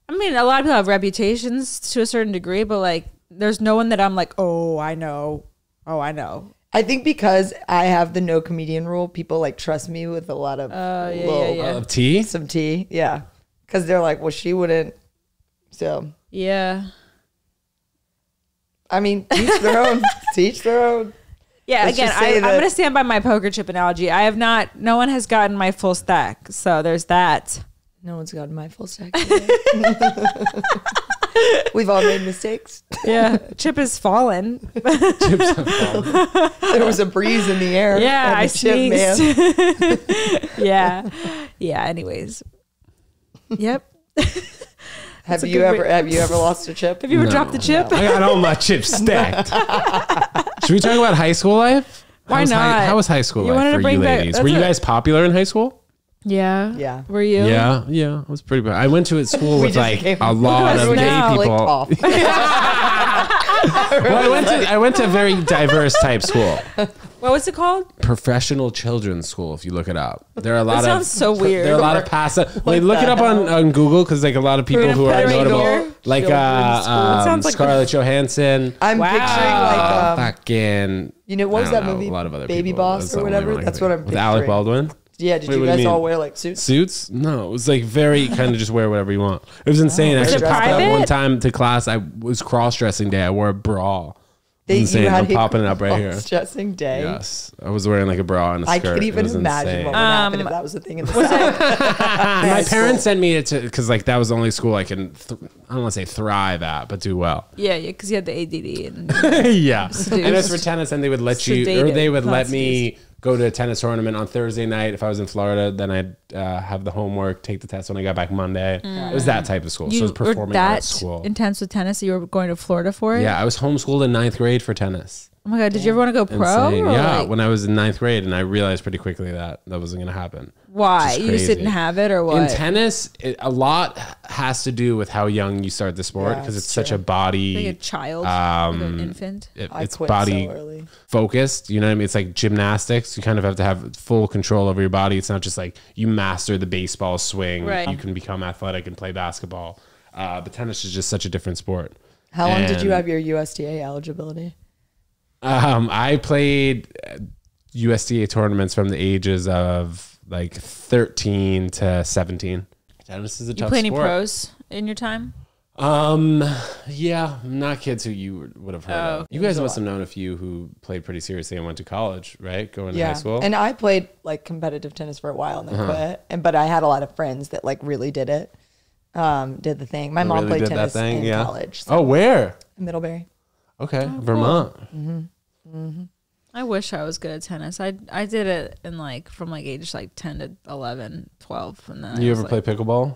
I mean, a lot of people have reputations to a certain degree, but like, there's no one that I'm like, oh, I know. Oh, I know. I think because I have the no comedian rule, people like trust me with a lot of uh, yeah, little, yeah, yeah. Uh, tea. Some tea. Yeah. Because they're like, well, she wouldn't. So. Yeah. I mean, teach their own. Teach their own. Yeah, Let's again, I, I'm going to stand by my poker chip analogy. I have not, no one has gotten my full stack. So there's that. No one's gotten my full stack. We've all made mistakes. Yeah. Chip has fallen. Chips have fallen. There was a breeze in the air. Yeah, I see. yeah. Yeah. Anyways. Yep. have you ever way. have you ever lost a chip? Have you ever no. dropped the chip? No. I got all my chips stacked. Should we talk about high school life? Why how not? High, how was high school you life for you ladies? Back, Were you guys popular in high school? Yeah. Yeah. Were you? Yeah. Yeah. I was pretty bad. I went to a school with like a lot of gay people. Well, I went to I went to a very diverse type school. What was it called? Professional Children's School. If you look it up, there are a lot that sounds of sounds so weird. There are a lot of pasta. Like look it up on, on Google because like a lot of people who are notable, like uh, um, Scarlett like Johansson. I'm wow. picturing like um, fucking. You know what was that know, movie? A lot of other Baby people. Boss That's or whatever. That's what I'm picturing. With Alec Baldwin. Yeah, did Wait, you guys all wear like suits? Suits? No, it was like very kind of just wear whatever you want. It was insane. Oh, was I actually popped up one time to class. I was cross-dressing day. I wore a bra. They, insane. I'm popping it up right here. Cross-dressing day? Yes. I was wearing like a bra and a skirt. I can't even imagine insane. what would happen um, if that was a thing in the South. My parents sent me to, because like that was the only school I can, th I don't want to say thrive at, but do well. Yeah, yeah, because you had the A D D. And yeah. Seduced. And it's for tennis and they would let Sedated. you, or they would let me... go to a tennis tournament on Thursday night. If I was in Florida, then I'd uh, have the homework, take the test when I got back Monday. Mm. It was that type of school. You so it was performing at school. Intense with tennis that you were going to Florida for it? Yeah, I was homeschooled in ninth grade for tennis. Oh my God, did you ever want to go pro? Yeah, like? when I was in ninth grade, and I realized pretty quickly that that wasn't going to happen. Why? You just didn't have it or what? In tennis, it, a lot has to do with how young you start the sport because yeah, it's true. such a body. Like a child, um, like an infant. It, I it's quit body so early. focused. You know what I mean? It's like gymnastics. You kind of have to have full control over your body. It's not just like you master the baseball swing. Right. You can become athletic and play basketball. Uh, but tennis is just such a different sport. How long and, did you have your U S D A eligibility? Um, I played U S D A tournaments from the ages of like thirteen to seventeen. Tennis is a tough sport. You play any pros in your time? Um, yeah, not kids who you would have heard oh, of. You guys must have known a few who played pretty seriously and went to college, right? Going yeah. to high school. And I played like competitive tennis for a while and then uh-huh. quit. And but I had a lot of friends that like really did it. Um, did the thing. My mom really played tennis in yeah. college. So. Oh, where? Middlebury. Okay, oh, Vermont. Cool. Mm-hmm. Mm-hmm. I wish I was good at tennis. I I did it in like from like age like ten to eleven, twelve, and then. You I ever was, play like, pickleball?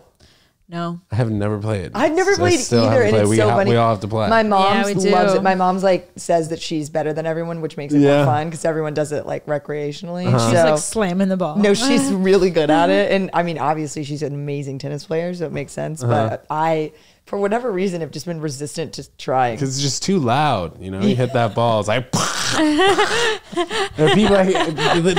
No, I have never played. I've never so played either, and play. it's we so funny. We all have to play. My mom yeah, loves it. My mom's like says that she's better than everyone, which makes it yeah. more fun because everyone does it like recreationally. Uh-huh. She's so, like slamming the ball. No, she's really good at it, and I mean, obviously, she's an amazing tennis player, so it makes sense. Uh-huh. But I, for whatever reason, have just been resistant to trying because it's just too loud. You know, you hit that ball, it's like. There are people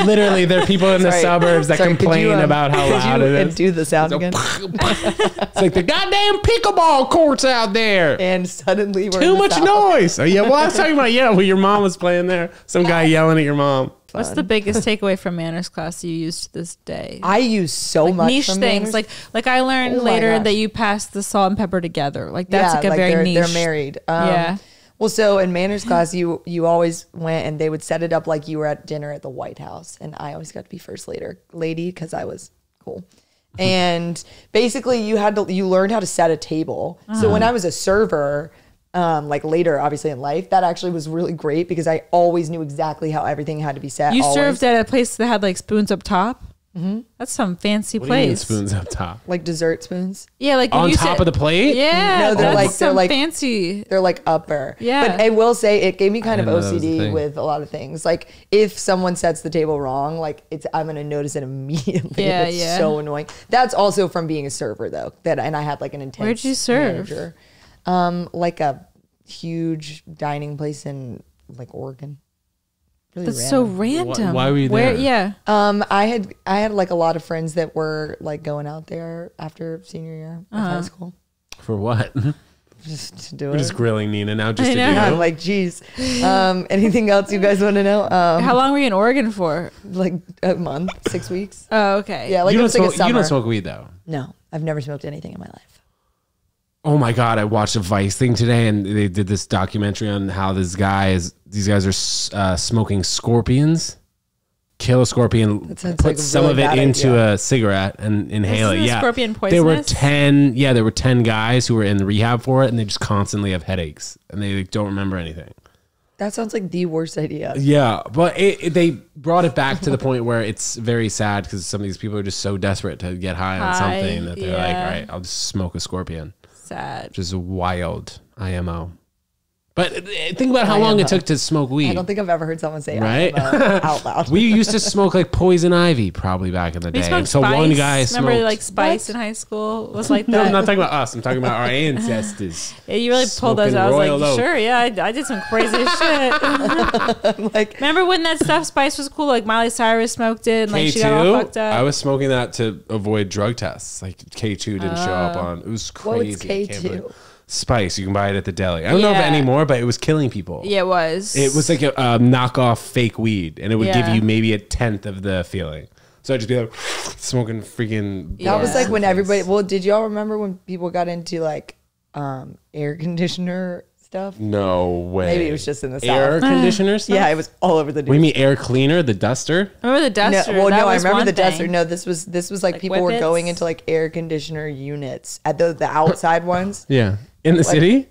literally there are people in the Sorry. suburbs that Sorry, complain you, um, about how loud you, it is. Do the sound again. It's like the goddamn pickleball courts out there. And suddenly we're too much noise. Oh yeah, well I was talking about yeah, well your mom was playing there. Some guy yelling at your mom. Fun. What's the biggest takeaway from manners class you use to this day? I use so like much niche from things manners. like like I learned oh later that you pass the salt and pepper together. Like that's yeah, like a like very they're, niche. They're married. Um, yeah. Well, so in manners class, you you always went and they would set it up like you were at dinner at the White House. And I always got to be first later, lady because I was cool. And basically you had to, you learned how to set a table. Uh-huh. So when I was a server, um, like later, obviously in life, that actually was really great because I always knew exactly how everything had to be set. You always. served at a place that had like spoons up top? Mm-hmm. That's some fancy what place. Do you mean spoons up top, like dessert spoons. Yeah, like on top said, of the plate. Yeah, no, they're oh, like they're like fancy. They're like upper. Yeah, but I will say it gave me kind of O C D with a lot of things. Like if someone sets the table wrong, like it's I'm gonna notice it immediately. Yeah, it's yeah. so annoying. That's also from being a server though. That and I had like an intense. Where'd you serve? Manager. Um, like a huge dining place in like Oregon. Really That's random. so random. Why, why were you there? Where, yeah. Um, I had I had like a lot of friends that were like going out there after senior year uh-huh. of high school. For what? Just to do we're it. Just grilling Nina now. Just I to know. do it. I'm like, geez. Um, anything else you guys want to know? Um, How long were you in Oregon for? Like a month, six weeks. Oh, okay. Yeah, like you it was smoke, like a summer. You don't smoke weed though. No, I've never smoked anything in my life. Oh my God, I watched a Vice thing today and they did this documentary on how this guy is, these guys are uh, smoking scorpions. Kill a scorpion, put like some really of it into idea. a cigarette and inhale Isn't it. Yeah, scorpion poisonous? There were ten. Yeah, there were ten guys who were in the rehab for it and they just constantly have headaches and they like, don't remember anything. That sounds like the worst idea. Yeah, but it, it, they brought it back to the point where it's very sad because some of these people are just so desperate to get high on high, something that they're yeah. like, all right, I'll just smoke a scorpion. Sad. Which is wild, I M O. But think about how I long know. it took to smoke weed. I don't think I've ever heard someone say right? I M O out loud. We used to smoke like poison ivy probably back in the we day. So Spice. one guy smoked. Remember like Spice what? in high school was like that. No, I'm not talking about us. I'm talking about our ancestors. Yeah, you really pulled those out. I was like, oak. sure, yeah, I, I did some crazy shit. I'm like, remember when that stuff Spice was cool? Like Miley Cyrus smoked it. And, like K two, she got all fucked up. I was smoking that to avoid drug tests. Like K two didn't uh, show up on. It was crazy. Well, it's K two. Spice, you can buy it at the deli. I don't yeah. know if anymore, but it was killing people. Yeah, it was. It was like a um, knockoff fake weed, and it would yeah. give you maybe a tenth of the feeling. So I'd just be like, smoking freaking. Yeah. That was like when everybody. Well, did y'all remember when people got into like um, air conditioner stuff? No way. Maybe it was just in the South. Air conditioner stuff? Yeah, it was all over the news. What do you mean air cleaner? The duster? Remember the duster? No, well, that no, I remember the duster. Thing. No, this was this was like, like people whippets? were going into like air conditioner units at the the outside ones. Yeah. In the like, city?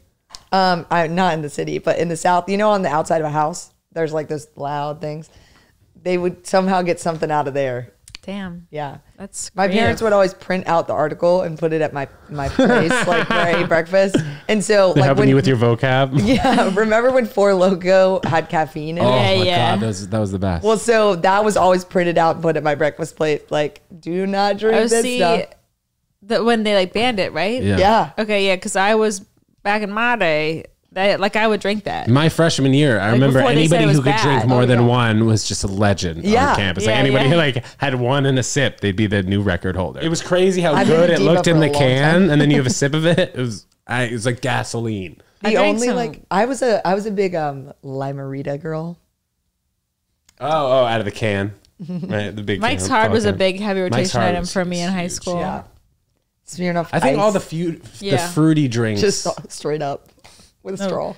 Um, I, not in the city, but in the South. You know, on the outside of a house, there's like those loud things. They would somehow get something out of there. Damn. Yeah. That's my creative. Parents would always print out the article and put it at my my place, like where I ate breakfast. And so, They're like, helping when, you with your vocab. Yeah. Remember when Four Loko had caffeine in oh, it? Oh my yeah. God, that was, that was the best. Well, so that was always printed out and put at my breakfast plate. Like, do not drink oh, this see, stuff. That when they like banned it, right? Yeah. yeah. Okay, yeah, because I was back in my day. That like I would drink that. My freshman year, I like, remember anybody who could bad. drink more oh, than yeah. one was just a legend yeah. on campus. Yeah, like anybody yeah. who like had one and a sip, they'd be the new record holder. It was crazy how I've good it looked in the can, and then you have a sip of it. It was I, it was like gasoline. The I only some... like I was a I was a big um Limerita girl. Oh, oh, out of the can. Right, the big Mike's can. Hard was a big heavy rotation item for me in huge. high school. Yeah. Smirnoff I think ice. all the few yeah. the fruity drinks just straight up with a oh. straw.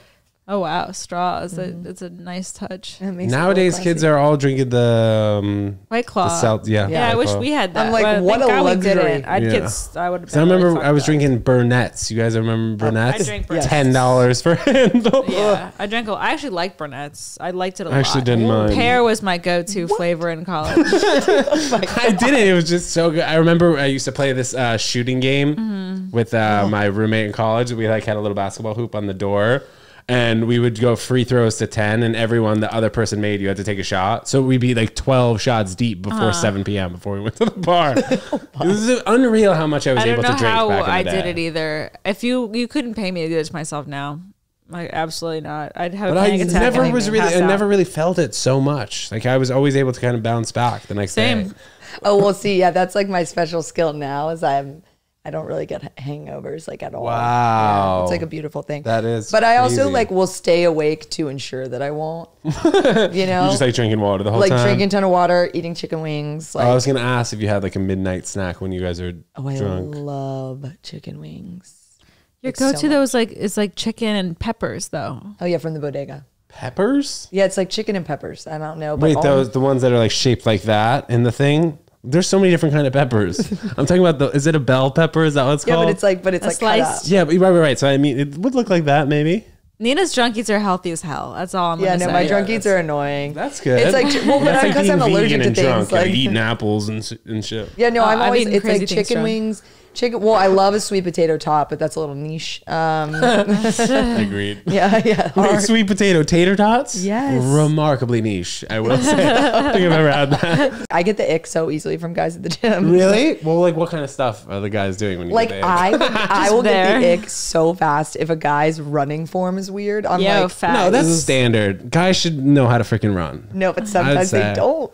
Oh wow, straw is mm-hmm. a it's a nice touch. Nowadays, kids are all drinking the um, White Claw. The South, yeah, yeah. yeah I wish Claw. we had that. I'm like, well, what a luxury! I'd yeah. get. I would. Because I remember really I was up. drinking Burnett's. You guys remember Burnett's? I drank Burnett's. Ten dollars for handle. Yeah, I drank. I actually liked Burnett's. I liked it a lot. I actually lot. didn't mind. Pear was my go-to flavor in college. oh I didn't. It was just so good. I remember I used to play this uh, shooting game mm-hmm. with uh, oh. my roommate in college. We like had a little basketball hoop on the door. And we would go free throws to ten, and everyone the other person made, you had to take a shot. So we'd be like twelve shots deep before uh. seven p m before we went to the bar. oh, it was unreal how much I was I able to drink. I don't know how I did it either. If you you couldn't pay me to do this myself now, like absolutely not. I'd have. But a I never was really. I never really felt it so much. Like I was always able to kind of bounce back the next Same. day. Oh, well, see, yeah, that's like my special skill now is I'm. I don't really get hangovers like at all. Wow. Yeah, it's like a beautiful thing. That is But I crazy. also like will stay awake to ensure that I won't. You know? You just like drinking water the whole like, time. Like drinking a ton of water, eating chicken wings. Like. Oh, I was going to ask if you had like a midnight snack when you guys are oh, I drunk. I love chicken wings. Your like go-to so those like is like chicken and peppers though. Oh yeah, from the bodega. Peppers? Yeah, it's like chicken and peppers. I don't know. But Wait, those the ones that are like shaped like that in the thing? There's so many different kind of peppers. I'm talking about the. Is it a bell pepper? Is that what it's yeah, called? Yeah, but it's like, but it's a like sliced. Yeah, but right, right, right. So I mean, it would look like that maybe. Nina's drunkies are healthy as hell. That's all I'm yeah, gonna no, say. Yeah, no, my drunkies yeah, are annoying. That's good. It's like, well, but because like I'm allergic to things like eating apples and and shit. Yeah, no, uh, I'm always. It's like chicken drunk. wings. Chicken. Well, I love a sweet potato tot, but that's a little niche. Um, Agreed. Yeah, yeah. Wait, sweet potato tater tots? Yes. Remarkably niche, I will say. I don't think I've ever had that. I get the ick so easily from guys at the gym. Really? Well, like, what kind of stuff are the guys doing when you like, get the ick? I, would, I will there. get the ick so fast if a guy's running form is weird. I'm Yo, like, fast. No, that's standard. Guys should know how to freaking run. No, but sometimes they don't.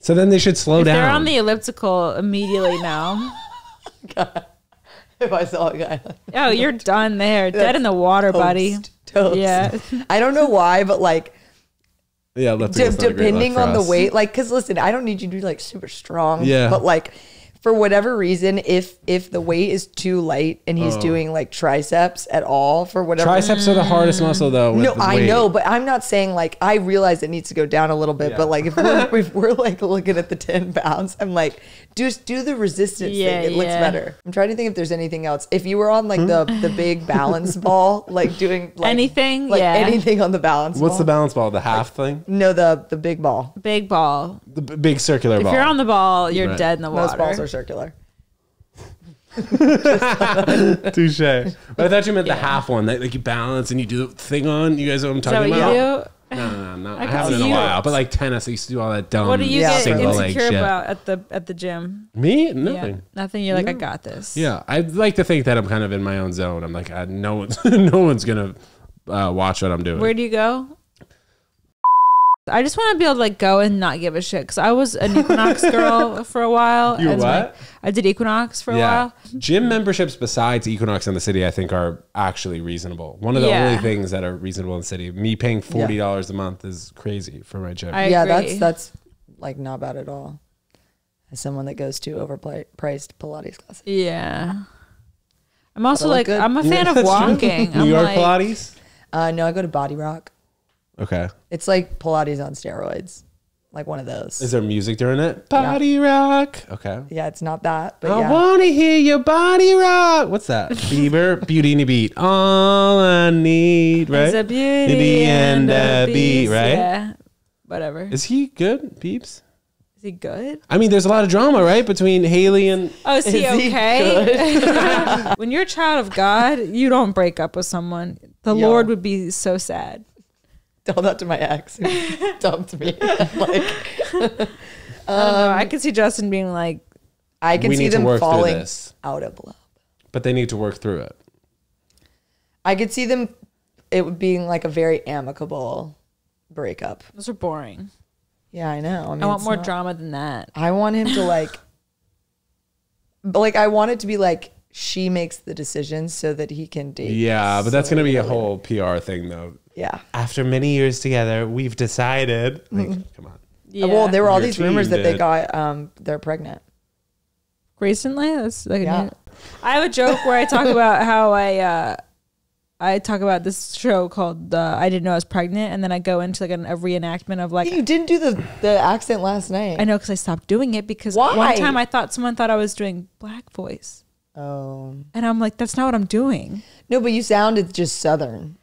So then they should slow if down. They're on the elliptical immediately now. God. If I saw a guy, oh, you're done there, dead in the water, toast, buddy. Toast. Yeah, I don't know why, but like, yeah, de depending on us. the weight, like, because listen, I don't need you to be like super strong, yeah, but like, for whatever reason, if if the weight is too light and he's oh. doing like triceps at all, for whatever triceps mm. are the hardest muscle though. With no, the I weight. know, but I'm not saying like I realize it needs to go down a little bit, yeah. but like if we're, if we're like looking at the ten pounds, I'm like just do the resistance yeah, thing. It yeah. looks better. I'm trying to think if there's anything else. If you were on like hmm? the the big balance ball, like doing like, anything, like yeah. anything on the balance. What's ball. What's the balance ball? The half like, thing? No, the the big ball. Big ball. The b big circular if ball. If you're on the ball, you're right. dead in the Most water. Balls are circular. Touche. But I thought you meant yeah. the half one that like you balance and you do the thing on. You guys know what I'm talking Is that what about? You do? No, no, no, I, I haven't in a while. But like tennis, I used to do all that dumb. What do you yeah. get insecure leg shit. about at the at the gym? Me, nothing. Yeah, nothing. You're like, no. I got this. Yeah, I like to think that I'm kind of in my own zone. I'm like, I, no one's no one's gonna uh, watch what I'm doing. Where do you go? I just want to be able to like go and not give a shit because I was an Equinox girl for a while. You what? My, I did Equinox for a yeah. while. Gym memberships besides Equinox in the city, I think, are actually reasonable. One of the yeah. only things that are reasonable in the city. Me paying forty dollars yeah. a month is crazy for my gym. I yeah, agree. that's that's like not bad at all. As someone that goes to overpriced Pilates classes, yeah. I'm also like good. I'm a fan yeah, of walking. New I'm York like, Pilates? Uh, no, I go to Body Rock. Okay. It's like Pilates on steroids. Like one of those. Is there music during it? Body yeah. rock. Okay. Yeah, it's not that. But I yeah. want to hear your body rock. What's that? Bieber, Beauty and the Beat. All I need, right? It's a beauty the and, and a beat, beat, right? Yeah. Whatever. Is he good, Peeps? Is he good? I mean, there's a lot of drama, right? Between Haley and... Oh, is he is okay? He good? When you're a child of God, you don't break up with someone. The Yo. Lord would be so sad. Tell that to my ex who dumped me. Like, um, I, I could see Justin being like, I can see them falling out of love. But they need to work through it. I could see them, it being like a very amicable breakup. Those are boring. Yeah, I know. I, mean, I want more not, drama than that. I want him to like, but like, I want it to be like, she makes the decisions so that he can date. Yeah, but that's so going to be a whole P R thing, though. Yeah. After many years together, we've decided. Like, mm-hmm. Come on. Yeah. Well, there were all Your these rumors did. that they got, um, they're pregnant. Recently? That's like yeah. I have a joke where I talk about how I, uh, I talk about this show called uh, I Didn't Know I Was Pregnant, and then I go into like an, a reenactment of like... You didn't do the, the accent last night. I know, because I stopped doing it because Why? one time I thought someone thought I was doing black voice. Oh. And I'm like, that's not what I'm doing. No, but you sounded just Southern.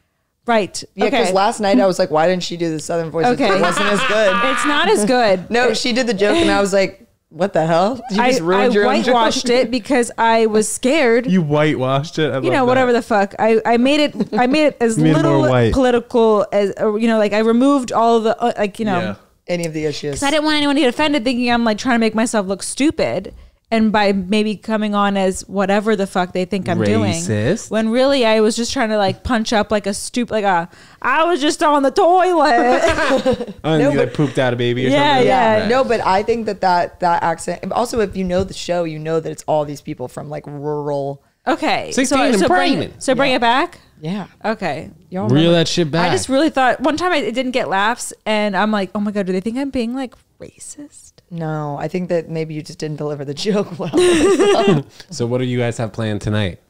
Right. Yeah, because okay. last night I was like, why didn't she do the Southern voice? Okay. It wasn't as good. It's not as good. No, she did the joke and I was like, what the hell? You I, just ruined I your whitewashed own joke? It because I was scared. You whitewashed it. I you know, that. whatever the fuck. I, I made it. I made it as made little it political as you know. Like I removed all the uh, like you know yeah. any of the issues. Because I didn't want anyone to get offended, thinking I'm like trying to make myself look stupid, and by maybe coming on as whatever the fuck they think I'm Racist. doing. When really I was just trying to like punch up like a stupid like a. I was just on the toilet. I no, like pooped out a baby or yeah, something. Yeah, yeah. Right. No, but I think that, that that accent, also if you know the show, you know that it's all these people from like rural. Okay. sixteen so, and so pregnant. Bring, so bring yeah. it back? Yeah. Okay. Y'all Reel that shit back. I just really thought, one time I, it didn't get laughs and I'm like, oh my God, do they think I'm being like racist? No, I think that maybe you just didn't deliver the joke well. So what do you guys have planned tonight?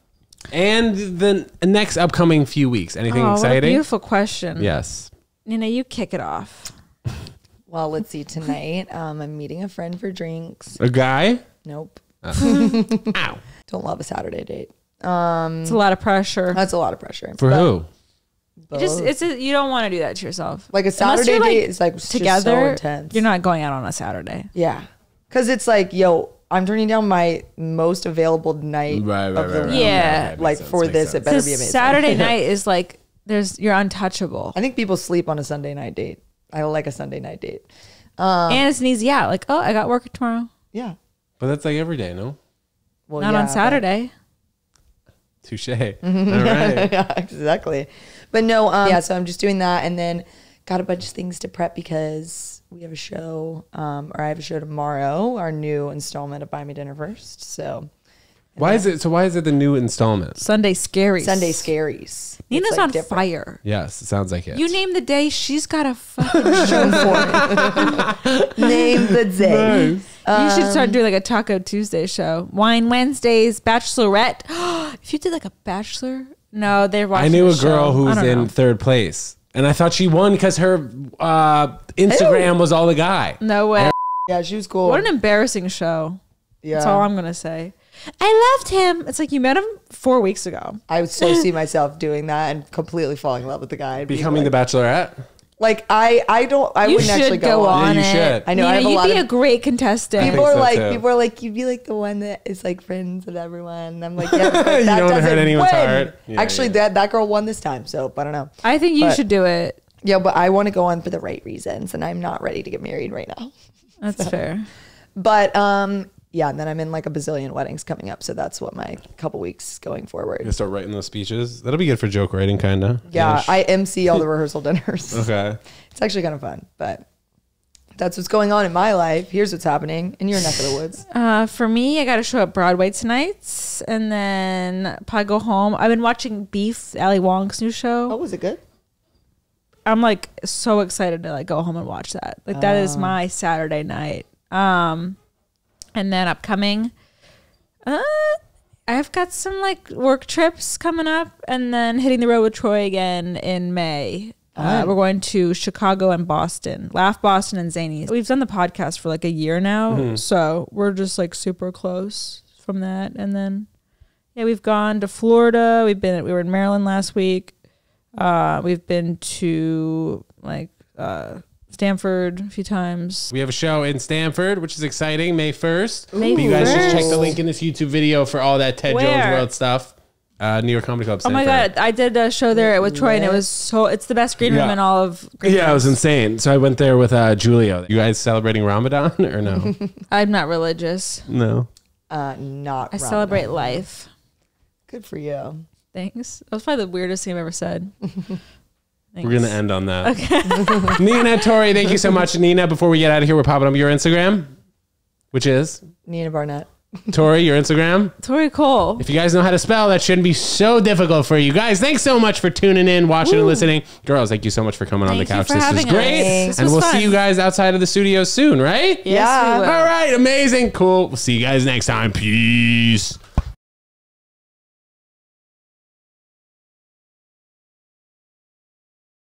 And the next upcoming few weeks, anything oh, exciting? What a beautiful question. Yes. Nina, you kick it off. Well, let's see. Tonight, um, I'm meeting a friend for drinks. A guy? Nope. Oh. Ow. Don't love a Saturday date. Um, it's a lot of pressure. That's a lot of pressure. For but who? It just it's a, you don't want to do that to yourself. Like a Saturday like date is like together. So intense. You're not going out on a Saturday. Yeah, because it's like yo. I'm turning down my most available night right, right, of the right, right, yeah. Right, like sense, for this, sense. it better be amazing. Saturday night is like there's you're untouchable. I think people sleep on a Sunday night date. I like a Sunday night date, um, and it's an easy out. Like oh, I got work tomorrow. Yeah, but that's like every day, no? Well, not yeah, on Saturday. Touche. All right. Yeah, exactly. But no, um, yeah. So I'm just doing that, and then got a bunch of things to prep because. We have a show, um, or I have a show tomorrow. Our new installment of Buy Me Dinner First. So, why is it? So why is it the new installment? Sunday Scaries. Sunday Scaries. Nina's like on different. fire. Yes, it sounds like it. You name the day, she's got a fucking show for it. Name the day. Nice. Um, you should start doing like a Taco Tuesday show, Wine Wednesdays, Bachelorette. If you did like a Bachelor, no, they're watching. I knew a show. girl who's in know. third place. And I thought she won because her uh, Instagram Ew. was all the guy. No way. Yeah, she was cool. What an embarrassing show. Yeah. That's all I'm going to say. I loved him. It's like you met him four weeks ago. I would so see myself doing that and completely falling in love with the guy. Becoming like, the Bachelorette? Like, I I don't, I you wouldn't actually go, go on. on yeah, you it. should. I know, Nina, I have a you'd lot be of, a great contestant. People are so like, too. people are like, you'd be like the one that is like friends with everyone. And I'm like, yeah, but that you don't doesn't hurt anyone's win. heart. Yeah, actually, yeah. that that girl won this time, so I don't know. I think you but, should do it. Yeah, but I want to go on for the right reasons, and I'm not ready to get married right now. That's so. fair. But um, yeah, and then I'm in like a bazillion weddings coming up, so that's what my couple weeks going forward. You start writing those speeches. That'll be good for joke writing, kind of. Yeah, Ish. I M C all the rehearsal dinners. Okay, it's actually kind of fun, but that's what's going on in my life. Here's what's happening in your neck of the woods. Uh, for me, I got to show up Broadway tonight, and then probably go home. I've been watching Beef, Ali Wong's new show. Oh, was it good? I'm like so excited to like go home and watch that. Like that uh. is my Saturday night. Um. And then upcoming, uh, I've got some like work trips coming up and then hitting the road with Troy again in May. Uh, we're going to Chicago and Boston, Laugh Boston and Zanies. We've done the podcast for like a year now. Mm-hmm. So we're just like super close from that. And then, yeah, we've gone to Florida. We've been, we were in Maryland last week. Uh, we've been to like, uh, Stamford a few times. We have a show in Stamford, which is exciting. May first. May but you guys first. Just check the link in this YouTube video for all that Ted Where? Jones World stuff. Uh, New York Comedy Club Stamford. Oh my God. I did a show there with Troy and it was so, it's the best green room yeah. in all of green Yeah, rooms. It was insane. So I went there with uh, Julio. You guys celebrating Ramadan or no? I'm not religious. No. Uh, not I Ramadan. celebrate life. Good for you. Thanks. That was probably the weirdest thing I've ever said. Thanks. We're going to end on that. Okay. Nina, Torey, thank you so much. Nina, before we get out of here, we're popping up your Instagram, which is? Nina Barnett. Torey, your Instagram? Torey Cole. If you guys know how to spell, that shouldn't be so difficult for you guys. Thanks so much for tuning in, watching, Ooh. and listening. Girls, thank you so much for coming thank on the couch. This is great. This and we'll fun. see you guys outside of the studio soon, right? Yeah. Yes, we will. All right. Amazing. Cool. We'll see you guys next time. Peace.